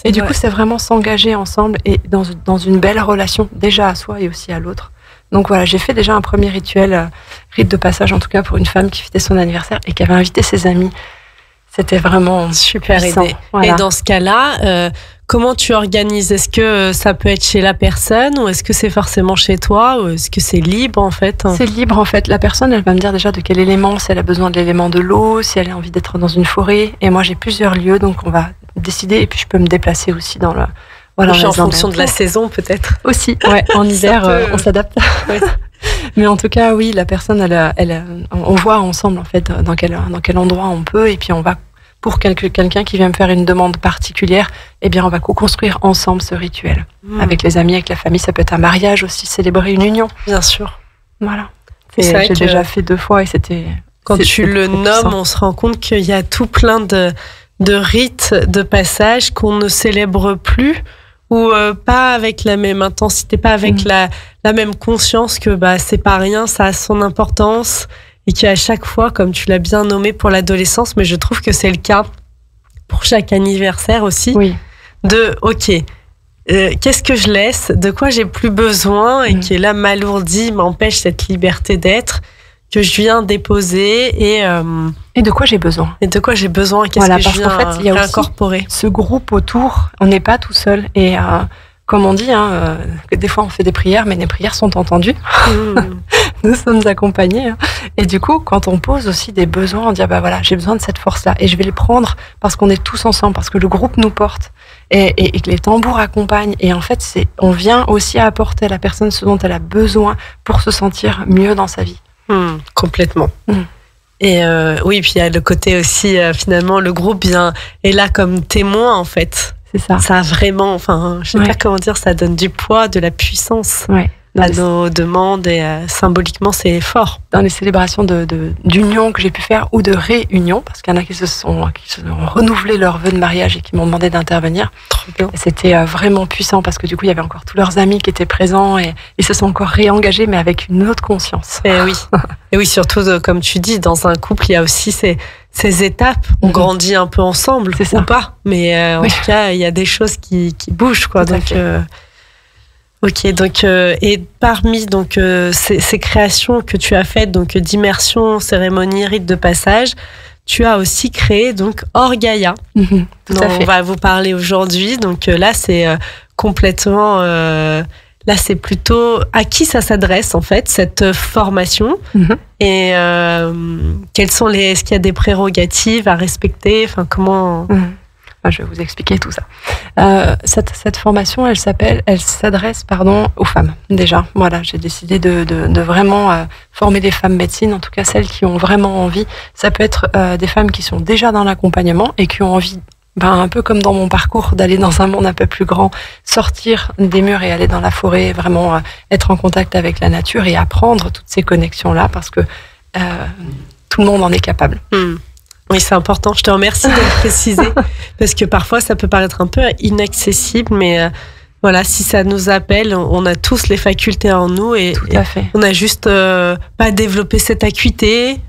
Et du coup, c'est vraiment s'engager ensemble et dans une belle relation, déjà à soi et aussi à l'autre. Donc voilà, j'ai fait déjà un premier rite de passage, en tout cas pour une femme qui fêtait son anniversaire et qui avait invité ses amis. C'était vraiment super aidé. Voilà. Et dans ce cas-là, comment tu organises? Est-ce que ça peut être chez la personne ou est-ce que c'est forcément chez toi ou est-ce que c'est libre en fait? C'est libre en fait. La personne, elle va me dire déjà de quel élément, si elle a besoin de l'élément de l'eau, si elle a envie d'être dans une forêt. Et moi, j'ai plusieurs lieux, donc on va décider et puis je peux me déplacer aussi dans le... Voilà, en fonction de la saison peut-être? Aussi, ouais, en hiver, on s'adapte. Ouais. Mais en tout cas, oui, la personne, on voit ensemble en fait dans quel endroit on peut et puis on va... Pour quelqu'un qui vient me faire une demande particulière, eh bien, on va co-construire ensemble ce rituel. Avec les amis, avec la famille, ça peut être un mariage aussi, célébrer une union. Bien sûr. Voilà. J'ai déjà fait 2 fois et c'était... Quand tu le nommes, on se rend compte qu'il y a tout plein de rites, de passages qu'on ne célèbre plus ou pas avec la même intensité, pas avec la même conscience que c'est pas rien, ça a son importance... Et qui à chaque fois, comme tu l'as bien nommé pour l'adolescence, mais je trouve que c'est le cas pour chaque anniversaire aussi, qu'est-ce que je laisse, de quoi j'ai plus besoin et qui est là m'alourdit, m'empêche cette liberté d'être, que je viens déposer et de quoi j'ai besoin. Et de quoi j'ai besoin, qu'est-ce que je viens incorporer. Ce groupe autour, on n'est pas tout seul et... Comme on dit, que des fois on fait des prières, mais les prières sont entendues. Nous sommes accompagnés. Et du coup, quand on pose aussi des besoins, on dit voilà, j'ai besoin de cette force-là. Et je vais le prendre parce qu'on est tous ensemble, parce que le groupe nous porte et que les tambours accompagnent. Et en fait, on vient aussi apporter à la personne ce dont elle a besoin pour se sentir mieux dans sa vie. Complètement. Et oui, puis il y a le côté aussi, finalement, le groupe est là comme témoin en fait. C'est ça. Ça a vraiment, je ne sais pas comment dire, ça donne du poids, de la puissance à nos demandes et symboliquement, c'est fort. Dans les célébrations d'union que j'ai pu faire ou de réunion, parce qu'il y en a qui se sont renouvelé leur vœu de mariage et qui m'ont demandé d'intervenir. C'était vraiment puissant parce que du coup, il y avait encore tous leurs amis qui étaient présents et ils se sont encore réengagés, mais avec une autre conscience. Et oui, surtout, comme tu dis, dans un couple, il y a aussi ces étapes, on grandit un peu ensemble, ou pas, mais en tout cas, il y a des choses qui bougent, quoi. Et parmi ces créations que tu as faites, donc d'immersion, cérémonie, rite de passage, tu as aussi créé donc Orgaïa, dont on va vous parler aujourd'hui. Donc là, c'est complètement Là, c'est plutôt à qui ça s'adresse, en fait, cette formation. Et quels sont les, est-ce qu'il y a des prérogatives à respecter? Enfin, comment... Je vais vous expliquer tout ça. Cette formation, elle s'adresse aux femmes, déjà. Voilà, j'ai décidé de vraiment former les femmes médecine, en tout cas celles qui ont vraiment envie. Ça peut être des femmes qui sont déjà dans l'accompagnement et qui ont envie... un peu comme dans mon parcours, d'aller dans un monde un peu plus grand, sortir des murs et aller dans la forêt, vraiment être en contact avec la nature et apprendre toutes ces connexions-là, parce que tout le monde en est capable. Oui, c'est important. Je te remercie de le préciser, parce que parfois, ça peut paraître un peu inaccessible, mais voilà, si ça nous appelle, on a tous les facultés en nous et, on n'a juste pas développé cette acuité.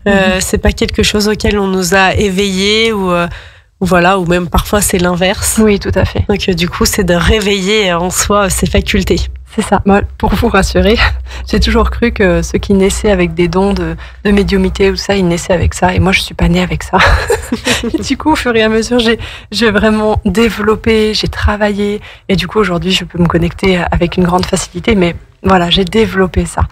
C'est pas quelque chose auquel on nous a éveillés ou... Voilà, ou même parfois c'est l'inverse. Oui, tout à fait. Donc du coup, c'est de réveiller en soi ses facultés. C'est ça. Moi, pour vous rassurer, j'ai toujours cru que ceux qui naissaient avec des dons de médiumité ou ça, ils naissaient avec ça. Et moi, je suis pas née avec ça. Et du coup, au fur et à mesure, j'ai vraiment développé, j'ai travaillé. Et du coup, aujourd'hui, je peux me connecter avec une grande facilité, mais... Voilà, j'ai développé ça.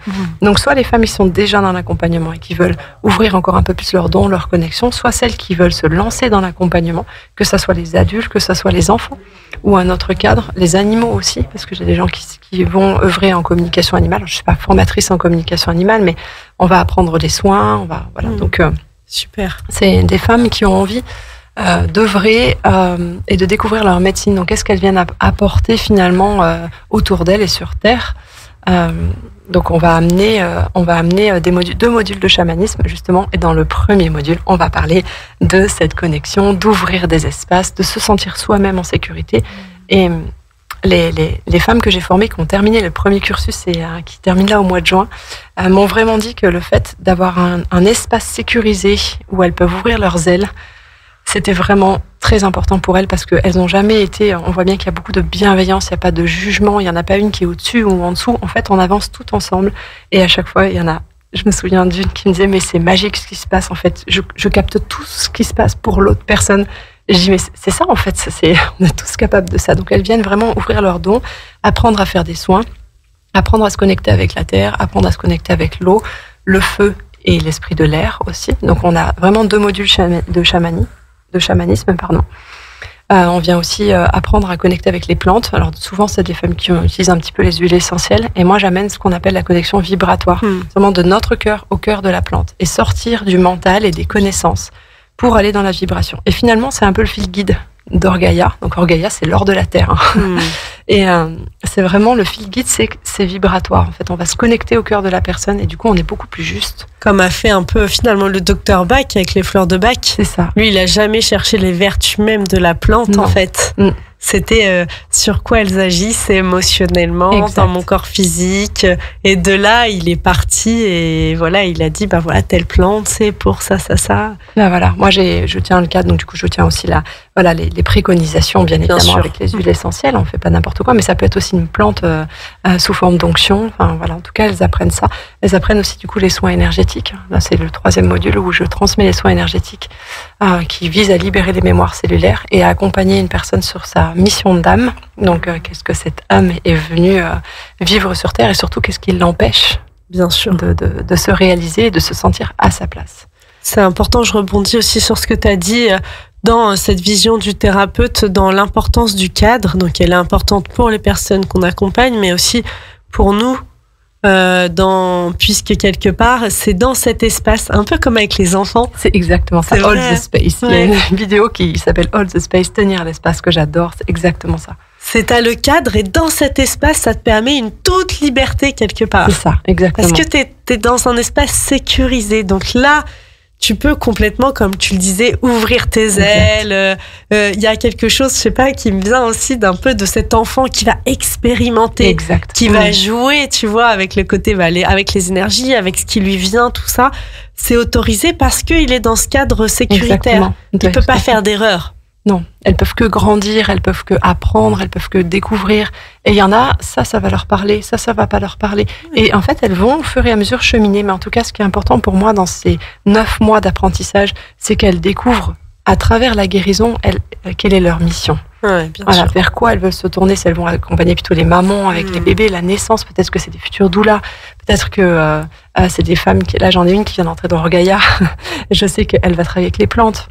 Donc, soit les femmes qui sont déjà dans l'accompagnement et qui veulent ouvrir encore un peu plus leurs dons, leurs connexions, soit celles qui veulent se lancer dans l'accompagnement, que ce soit les adultes, que ce soit les enfants, ou un autre cadre, les animaux aussi, parce que j'ai des gens qui vont œuvrer en communication animale. Je ne suis pas formatrice en communication animale, mais on va apprendre les soins, on va... Voilà, donc... Super. C'est des femmes qui ont envie... d'œuvrer et de découvrir leur médecine. Donc, qu'est-ce qu'elles viennent apporter finalement autour d'elles et sur Terre? Donc, on va amener deux modules de chamanisme, justement. Et dans le premier module, on va parler de cette connexion, d'ouvrir des espaces, de se sentir soi-même en sécurité. Et les femmes que j'ai formées, qui ont terminé le premier cursus et qui terminent là au mois de juin, m'ont vraiment dit que le fait d'avoir un espace sécurisé où elles peuvent ouvrir leurs ailes, c'était vraiment très important pour elles parce qu'elles n'ont jamais été... On voit bien qu'il y a beaucoup de bienveillance, il n'y a pas de jugement, il n'y en a pas une qui est au-dessus ou en dessous. En fait, on avance tout ensemble et à chaque fois, il y en a... Je me souviens d'une qui me disait « Mais c'est magique ce qui se passe, en fait. Je capte tout ce qui se passe pour l'autre personne. » Je dis « Mais c'est ça, en fait. On est tous capables de ça. » Donc, elles viennent vraiment ouvrir leurs dons, apprendre à faire des soins, apprendre à se connecter avec la terre, apprendre à se connecter avec l'eau, le feu et l'esprit de l'air aussi. Donc, on a vraiment deux modules de chamanisme. On vient aussi apprendre à connecter avec les plantes. Alors souvent, c'est des femmes qui utilisent un petit peu les huiles essentielles. Et moi, j'amène ce qu'on appelle la connexion vibratoire, vraiment de notre cœur au cœur de la plante, et sortir du mental et des connaissances pour aller dans la vibration. Et finalement, c'est un peu le fil guide d'Orgaïa. Donc Orgaïa, c'est l'or de la terre. Et c'est vraiment le fil guide, c'est vibratoire. En fait, on va se connecter au cœur de la personne et du coup, on est beaucoup plus juste. Comme a fait un peu finalement le docteur Bach avec les fleurs de Bach. C'est ça. Lui, il a jamais cherché les vertus même de la plante, en fait. C'était sur quoi elles agissent émotionnellement, dans mon corps physique. Et de là, il est parti et voilà, il a dit, voilà, telle plante, c'est pour ça, ça, ça. Là, voilà, moi, je tiens le cadre, donc du coup, je tiens aussi les préconisations, bien évidemment, avec les huiles essentielles. On ne fait pas n'importe quoi, mais ça peut être aussi une plante sous forme d'onction. Enfin, voilà, en tout cas, elles apprennent ça. Elles apprennent aussi, du coup, les soins énergétiques. Là, c'est le troisième module où je transmets les soins énergétiques qui visent à libérer les mémoires cellulaires et à accompagner une personne sur sa mission d'âme. Donc, qu'est-ce que cette âme est venue vivre sur Terre et surtout, qu'est-ce qui l'empêche, bien sûr, de se réaliser et de se sentir à sa place. C'est important, je rebondis aussi sur ce que tu as dit dans cette vision du thérapeute, dans l'importance du cadre. Donc, elle est importante pour les personnes qu'on accompagne, mais aussi pour nous, puisque quelque part, c'est dans cet espace, un peu comme avec les enfants. C'est exactement ça, Hold the Space. Ouais. Il y a une vidéo qui s'appelle Hold the Space, tenir l'espace, que j'adore, c'est exactement ça. C'est à le cadre et dans cet espace, ça te permet une toute liberté quelque part. C'est ça, exactement. Parce que t'es dans un espace sécurisé, donc là... Tu peux complètement, comme tu le disais, ouvrir tes ailes. Il y a quelque chose, je sais pas, qui me vient aussi d'un peu de cet enfant qui va expérimenter, qui va jouer, tu vois, avec le côté, avec les énergies, avec ce qui lui vient, tout ça. C'est autorisé parce qu'il est dans ce cadre sécuritaire. Il peut pas faire d'erreur. Non, elles peuvent que grandir, elles peuvent que apprendre, elles peuvent que découvrir. Et il y en a, ça va leur parler, ça va pas leur parler. Et en fait, elles vont au fur et à mesure cheminer. Mais en tout cas, ce qui est important pour moi dans ces 9 mois d'apprentissage, c'est qu'elles découvrent à travers la guérison quelle est leur mission. Ouais, bien sûr. Vers quoi elles veulent se tourner, si elles vont accompagner plutôt les mamans avec les bébés, la naissance, peut-être que c'est des futurs doulas, peut-être que c'est des femmes, là j'en ai une qui vient d'entrer dans Orgaïa, je sais qu'elle va travailler avec les plantes,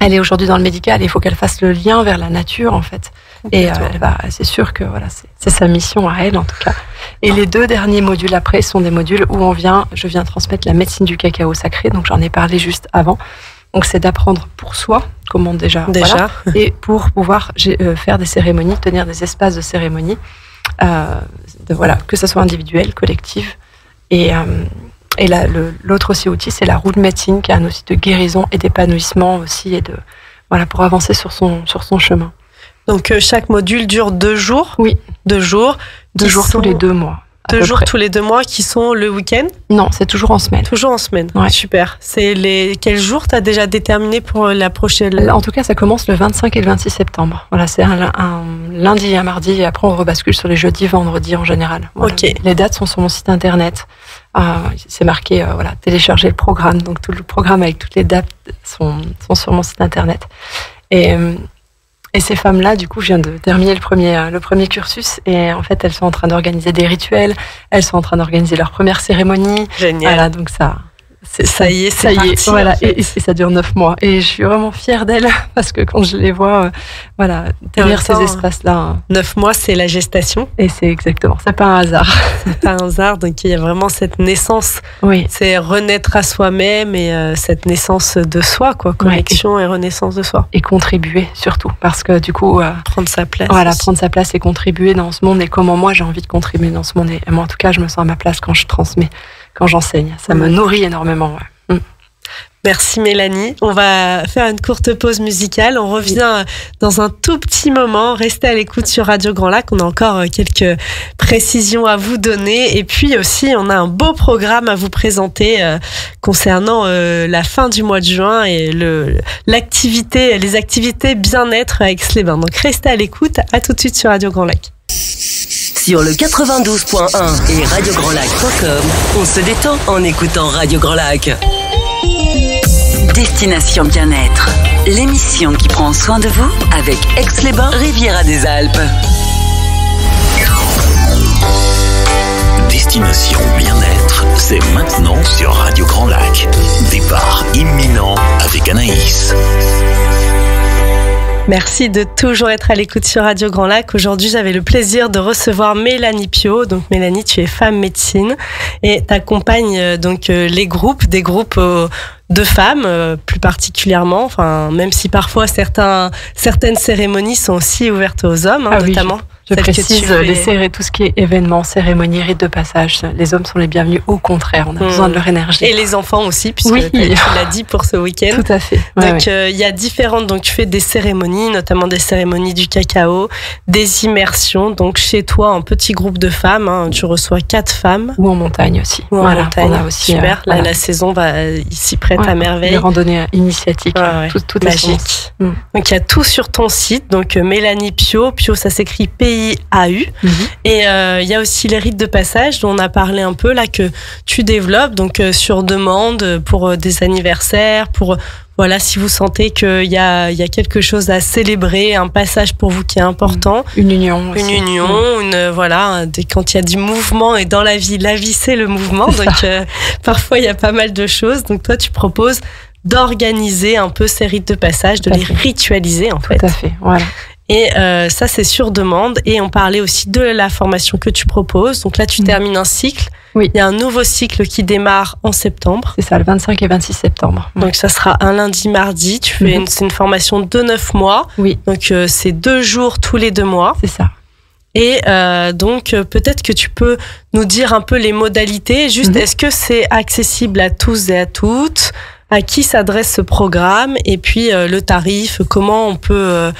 elle est aujourd'hui dans le médical, il faut qu'elle fasse le lien vers la nature en fait, et elle va, c'est sûr que voilà, c'est sa mission à elle en tout cas. Et les deux derniers modules après sont des modules où je viens transmettre la médecine du cacao sacré, donc j'en ai parlé juste avant. Donc, c'est d'apprendre pour soi, comment déjà. Voilà, et pour pouvoir faire des cérémonies, tenir des espaces de cérémonie, que ce soit individuel, collectif. Et l'autre aussi outil, c'est la roue de médecine, qui est un outil de guérison et d'épanouissement aussi, et pour avancer sur son chemin. Donc, chaque module dure 2 jours. Oui. 2 jours. 2 jours tous les 2 mois. 2 jours tous les 2 mois qui sont le week-end ? Non, c'est toujours en semaine. Toujours en semaine, ouais. Super. Quel jour tu as déjà déterminé pour la prochaine ? En tout cas, ça commence le 25 et le 26 septembre. Voilà, c'est un lundi et un mardi, et après on rebascule sur les jeudis, vendredis en général. Voilà. Okay. Les dates sont sur mon site internet. C'est marqué, télécharger le programme. Donc tout le programme avec toutes les dates sont sur mon site internet. Et ces femmes-là, du coup, je viens de terminer le premier cursus, et en fait, elles sont en train d'organiser des rituels, elles sont en train d'organiser leur première cérémonie. Génial. Voilà, donc ça y est, c'est parti. Voilà, et ça dure 9 mois. Et je suis vraiment fière d'elles, parce que quand je les vois, tenir ces espaces-là. 9 mois, c'est la gestation. Et c'est exactement, c'est pas un hasard. C'est pas un hasard, donc il y a vraiment cette naissance. Oui. C'est renaître à soi-même, et cette naissance de soi, quoi. Connexion et renaissance de soi. Et contribuer, surtout, parce que du coup... prendre sa place. Voilà, prendre sa place et contribuer dans ce monde, et comment moi j'ai envie de contribuer dans ce monde. Et moi, en tout cas, je me sens à ma place quand je transmets. Quand j'enseigne, ça me nourrit énormément. Ouais. Merci Mélanie. On va faire une courte pause musicale. On revient dans un tout petit moment. Restez à l'écoute sur Radio Grand Lac. On a encore quelques précisions à vous donner. Et puis aussi, on a un beau programme à vous présenter concernant la fin du mois de juin et les activités bien-être à Aix-les-Bains. Donc restez à l'écoute. À tout de suite sur Radio Grand Lac. Sur le 92.1 et radiograndlac.com, on se détend en écoutant Radio Grand Lac. Destination Bien-être, l'émission qui prend soin de vous avec Aix-les-Bains, Riviera des Alpes. Destination Bien-être, c'est maintenant sur Radio Grand Lac. Départ imminent avec Anaïs. Merci de toujours être à l'écoute sur Radio Grand Lac. Aujourd'hui, j'avais le plaisir de recevoir Mélanie Piau. Donc, Mélanie, tu es femme médecine et t'accompagnes des groupes de femmes, plus particulièrement. Enfin, même si parfois certaines cérémonies sont aussi ouvertes aux hommes, notamment. Oui. Je précise, tout ce qui est événements, cérémonies, rites de passage, les hommes sont les bienvenus, au contraire, on a besoin de leur énergie. Et les enfants aussi, puisque tu l'as dit pour ce week-end. Tout à fait. Ouais, donc, il y a différentes, donc tu fais des cérémonies, notamment des cérémonies du cacao, des immersions, donc chez toi, un petit groupe de femmes, tu reçois 4 femmes. Ou en montagne aussi. Ou en montagne, on a aussi. Super, la saison s'y prête à merveille. Les randonnées initiatiques, tout magique. Donc, il y a tout sur ton site, donc Mélanie Piau, ça s'écrit PIAU. Et il y a aussi les rites de passage dont on a parlé un peu là, que tu développes donc sur demande pour des anniversaires, pour si vous sentez qu'il y a quelque chose à célébrer, un passage pour vous qui est important, une union, quand il y a du mouvement, et dans la vie c'est le mouvement, donc parfois il y a pas mal de choses. Donc toi tu proposes d'organiser un peu ces rites de passage, de les ritualiser en fait. Tout à fait, voilà. Et ça, c'est sur demande. Et on parlait aussi de la formation que tu proposes. Donc là, tu termines un cycle. Oui. Il y a un nouveau cycle qui démarre en septembre. C'est ça, le 25 et 26 septembre. Donc ça sera un lundi, mardi. Tu fais une formation de 9 mois. Oui. Donc c'est 2 jours tous les 2 mois. C'est ça. Et donc, peut-être que tu peux nous dire un peu les modalités. Juste, est-ce que c'est accessible à tous et à toutes? À qui s'adresse ce programme? Et puis, le tarif, comment on peut...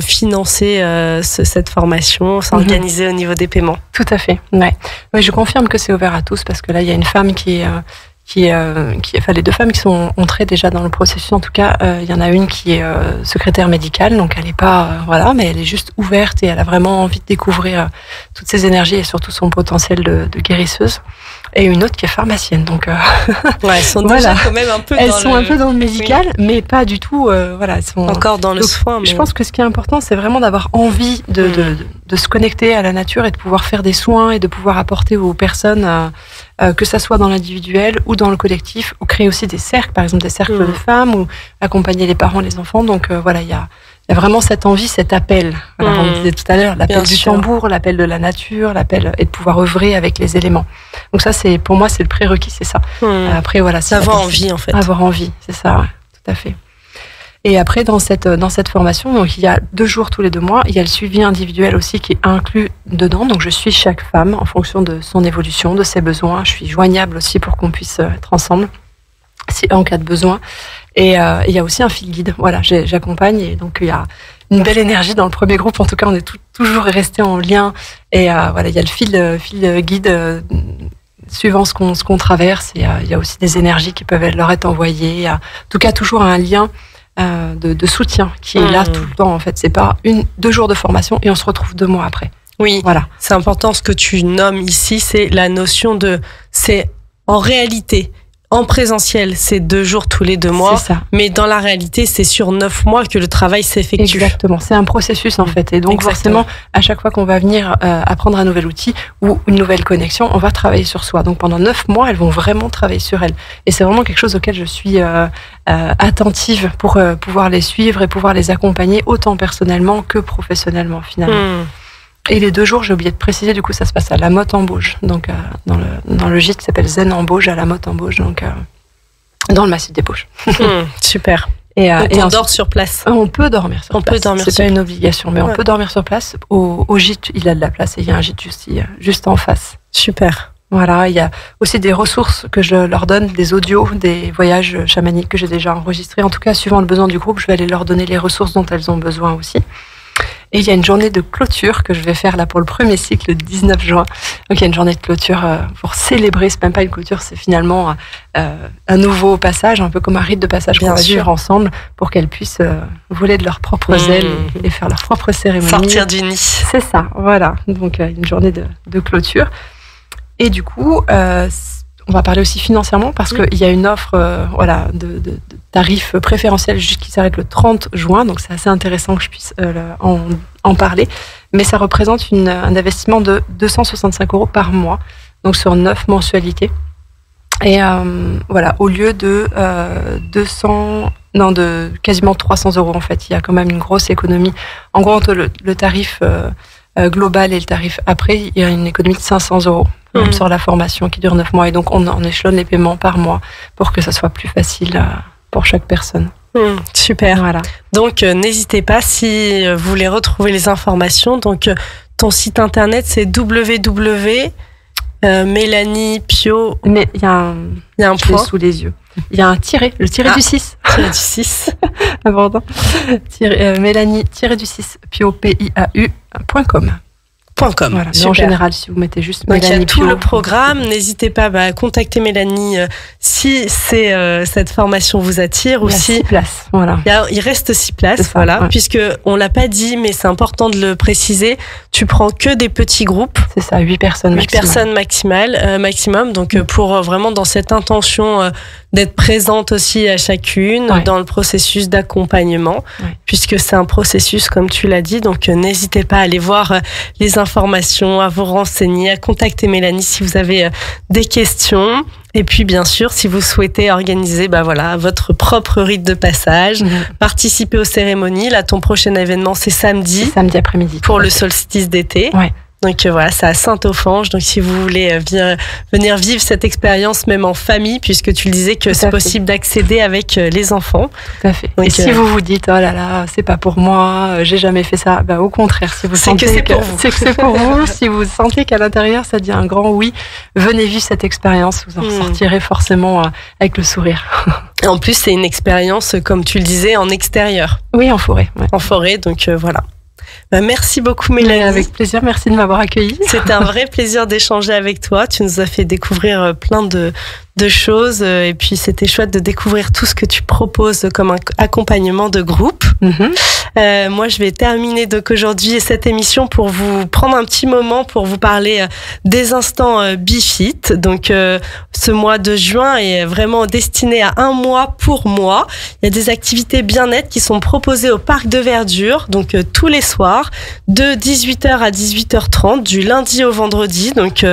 financer cette formation, s'organiser au niveau des paiements. Tout à fait. Ouais. Je confirme que c'est ouvert à tous, parce que là, il y a une femme qui qui, les deux femmes qui sont entrées déjà dans le processus, en tout cas, y en a une qui est secrétaire médicale, donc elle n'est pas, voilà, mais elle est juste ouverte et elle a vraiment envie de découvrir toutes ses énergies et surtout son potentiel de guérisseuse. Et une autre qui est pharmacienne, donc ouais, elles sont voilà. Déjà quand même un peu elles dans sont le... un peu dans le médical, oui. Mais pas du tout, voilà, elles sont encore dans le donc, soin. Mais... Je pense que ce qui est important, c'est vraiment d'avoir envie de se connecter à la nature et de pouvoir faire des soins et de pouvoir apporter aux personnes. Que ça soit dans l'individuel ou dans le collectif, ou créer aussi des cercles, par exemple des cercles de femmes, ou accompagner les parents, les enfants. Donc voilà, il y a vraiment cette envie, cet appel. Alors, on disait tout à l'heure, l'appel du tambour, l'appel de la nature, l'appel et de pouvoir œuvrer avec les éléments. Donc ça, c'est pour moi, c'est le prérequis, c'est ça. Après voilà, c'est avoir envie en fait. Avoir envie, c'est ça, ouais, tout à fait. Et après, dans cette formation, donc, il y a 2 jours tous les 2 mois, il y a le suivi individuel aussi qui est inclus dedans. Donc, je suis chaque femme en fonction de son évolution, de ses besoins. Je suis joignable aussi pour qu'on puisse être ensemble, en cas de besoin. Et il y a aussi un fil guide. Voilà, j'accompagne. Et donc, il y a une belle énergie dans le premier groupe. En tout cas, on est toujours resté en lien. Et voilà, il y a le fil guide suivant ce qu'on traverse. Et il y a aussi des énergies qui peuvent leur être envoyées. En tout cas, toujours un lien de soutien qui est là tout le temps en fait. C'est pas 2 jours de formation et on se retrouve 2 mois après. Oui, voilà. C'est important ce que tu nommes ici, c'est la notion de c'est en réalité, en présentiel, c'est 2 jours tous les 2 mois. C'est ça. Mais dans la réalité, c'est sur 9 mois que le travail s'effectue. Exactement. C'est un processus en fait. Et donc forcément, à chaque fois qu'on va venir apprendre un nouvel outil ou une nouvelle connexion, on va travailler sur soi. Donc pendant 9 mois, elles vont vraiment travailler sur elles. Et c'est vraiment quelque chose auquel je suis attentive pour pouvoir les suivre et pouvoir les accompagner autant personnellement que professionnellement finalement. Et les 2 jours, j'ai oublié de préciser, du coup, ça se passe à La Motte-en-Bauges, donc dans le gîte qui s'appelle Zen-en-Bauge à La Motte-en-Bauge, donc dans le massif des Bauges. Super. Et on dort sur place. On peut dormir sur place. C'est pas une obligation, mais on peut dormir sur place. Au gîte, il a de la place et il y a un gîte juste en face. Super. Voilà, il y a aussi des ressources que je leur donne, des audios, des voyages chamaniques que j'ai déjà enregistrés. En tout cas, suivant le besoin du groupe, je vais aller leur donner les ressources dont elles ont besoin aussi. Et il y a une journée de clôture que je vais faire là pour le premier cycle le 19 juin. Donc il y a une journée de clôture pour célébrer, c'est même pas une clôture, c'est finalement un nouveau passage, un peu comme un rite de passage qu'on va vivre ensemble pour qu'elles puissent voler de leurs propres ailes et faire leur propre cérémonie. Sortir du nid. C'est ça, voilà. Donc une journée de clôture. Et du coup, on va parler aussi financièrement parce qu'il y a une offre voilà, de tarifs préférentiels qui s'arrête le 30 juin. Donc, c'est assez intéressant que je puisse en parler. Mais ça représente un investissement de 265 € par mois, donc sur 9 mensualités. Et voilà, au lieu de, de quasiment 300 € en fait. Il y a quand même une grosse économie. En gros, entre le tarif global et le tarif après, il y a une économie de 500 € sur la formation qui dure 9 mois. Et donc, on échelonne les paiements par mois pour que ça soit plus facile pour chaque personne. Super. Voilà. Donc, n'hésitez pas si vous voulez retrouver les informations. Donc, ton site internet, c'est Mélanie Piau. Mais il y a un point sous les yeux. Il y a un tiret, le tiret du 6. Tiret du 6. Important. Mélanie-du-6 piau.com. Voilà, en général, si vous mettez juste Mélanie. Il y a tout le programme. N'hésitez pas à contacter Mélanie si cette formation vous attire. Il y a 6 places. Voilà. Il reste 6 places, ça, voilà, ouais. Puisqu'on ne l'a pas dit, mais c'est important de le préciser. Tu prends que des petits groupes. C'est ça, 8 personnes maximum. 8 personnes maximum. Donc, pour vraiment dans cette intention d'être présente aussi à chacune, dans le processus d'accompagnement, puisque c'est un processus, comme tu l'as dit. Donc, n'hésitez pas à aller voir les informations, à vous renseigner, à contacter Mélanie si vous avez des questions. Et puis, bien sûr, si vous souhaitez organiser votre propre rite de passage, participer aux cérémonies. Là, ton prochain événement, c'est samedi. C'est samedi après-midi. Pour le solstice d'été. Ouais. Donc voilà, c'est à Saint-Offenge. Donc si vous voulez venir vivre cette expérience même en famille, puisque tu le disais que c'est possible d'accéder avec les enfants. Tout à fait. Donc, et si vous vous dites, oh là là, c'est pas pour moi, j'ai jamais fait ça, au contraire, si vous sentez que c'est pour vous. C'est que c'est pour vous. Si vous sentez qu'à l'intérieur, ça dit un grand oui, venez vivre cette expérience, vous en ressortirez forcément avec le sourire. Et en plus, c'est une expérience, comme tu le disais, en extérieur. Oui, en forêt. Ouais. En forêt, donc voilà. Merci beaucoup Mélanie. Avec plaisir, merci de m'avoir accueillie. C'était un vrai plaisir d'échanger avec toi. Tu nous as fait découvrir plein de de choses. Et puis, c'était chouette de découvrir tout ce que tu proposes comme un accompagnement de groupe. Mm-hmm. Moi, je vais terminer donc aujourd'hui cette émission pour vous prendre un petit moment pour vous parler des instants Bifit. Donc, ce mois de juin est vraiment destiné à un mois pour moi. Il y a des activités bien-être qui sont proposées au Parc de Verdure, donc tous les soirs, de 18h à 18h30, du lundi au vendredi. Donc,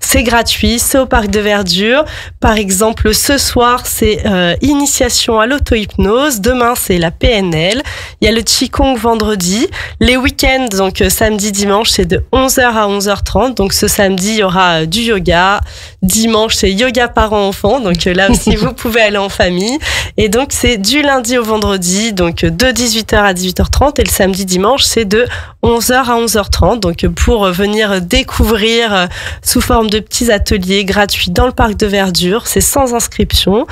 c'est gratuit, c'est au Parc de Verdure. Par exemple, ce soir, c'est initiation à l'auto-hypnose. Demain, c'est la PNL. Il y a le Qigong vendredi. Les week-ends, donc samedi, dimanche, c'est de 11h à 11h30. Donc, ce samedi, il y aura du yoga. Dimanche, c'est yoga parents-enfants. Donc, là aussi, vous pouvez aller en famille. Et donc, c'est du lundi au vendredi, donc de 18h à 18h30. Et le samedi, dimanche, c'est de 11h à 11h30. Donc, pour venir découvrir sous forme de petits ateliers gratuits dans le Parc de Verdure. C'est sans inscription.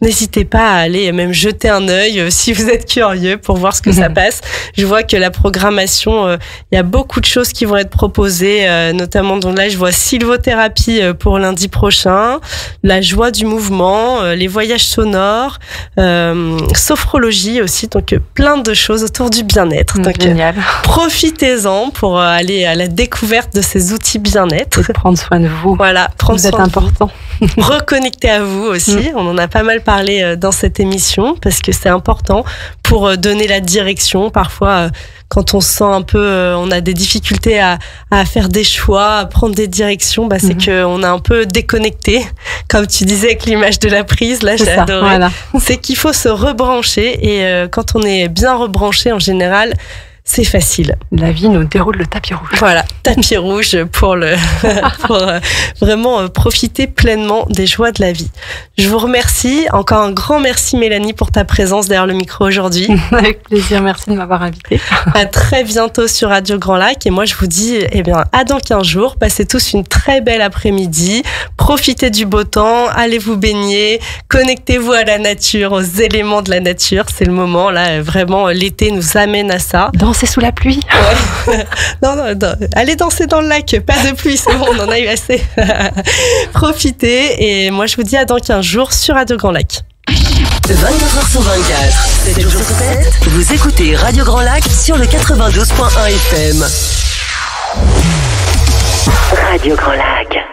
N'hésitez pas à aller même jeter un œil si vous êtes curieux pour voir ce que ça passe. Je vois que la programmation, il y a beaucoup de choses qui vont être proposées, notamment donc là je vois sylvothérapie pour lundi prochain, la joie du mouvement, les voyages sonores, sophrologie aussi, donc plein de choses autour du bien-être. Donc génial. Profitez-en pour aller à la découverte de ces outils bien-être. Et prendre soin de vous. Voilà, prendre soin de vous. C'est important. Reconnecter à vous aussi, on en a pas mal parler dans cette émission parce que c'est important pour donner la direction. Parfois, quand on se sent un peu, on a des difficultés à faire des choix, à prendre des directions, bah, c'est qu'on a un peu déconnecté. Comme tu disais avec l'image de la prise, là, j'ai adoré. Voilà. C'est qu'il faut se rebrancher et quand on est bien rebranché en général, c'est facile. La vie nous déroule le tapis rouge. Voilà, tapis rouge pour vraiment profiter pleinement des joies de la vie. Je vous remercie. Encore un grand merci, Mélanie, pour ta présence derrière le micro aujourd'hui. Avec plaisir, merci de m'avoir invitée. À très bientôt sur Radio Grand Lac. Et moi, je vous dis eh bien, à dans 15 jours. Passez tous une très belle après-midi. Profitez du beau temps. Allez vous baigner. Connectez-vous à la nature, aux éléments de la nature. C'est le moment. Là, vraiment, l'été nous amène à ça. Danser sous la pluie. Ouais. Non. Allez danser dans le lac, pas de pluie, c'est bon, on en a eu assez. Profitez et moi je vous dis à dans 15 jours sur Radio Grand Lac. 24h sur 24, 7 jours sur 7, vous écoutez Radio Grand Lac sur le 92.1 FM. Radio Grand Lac.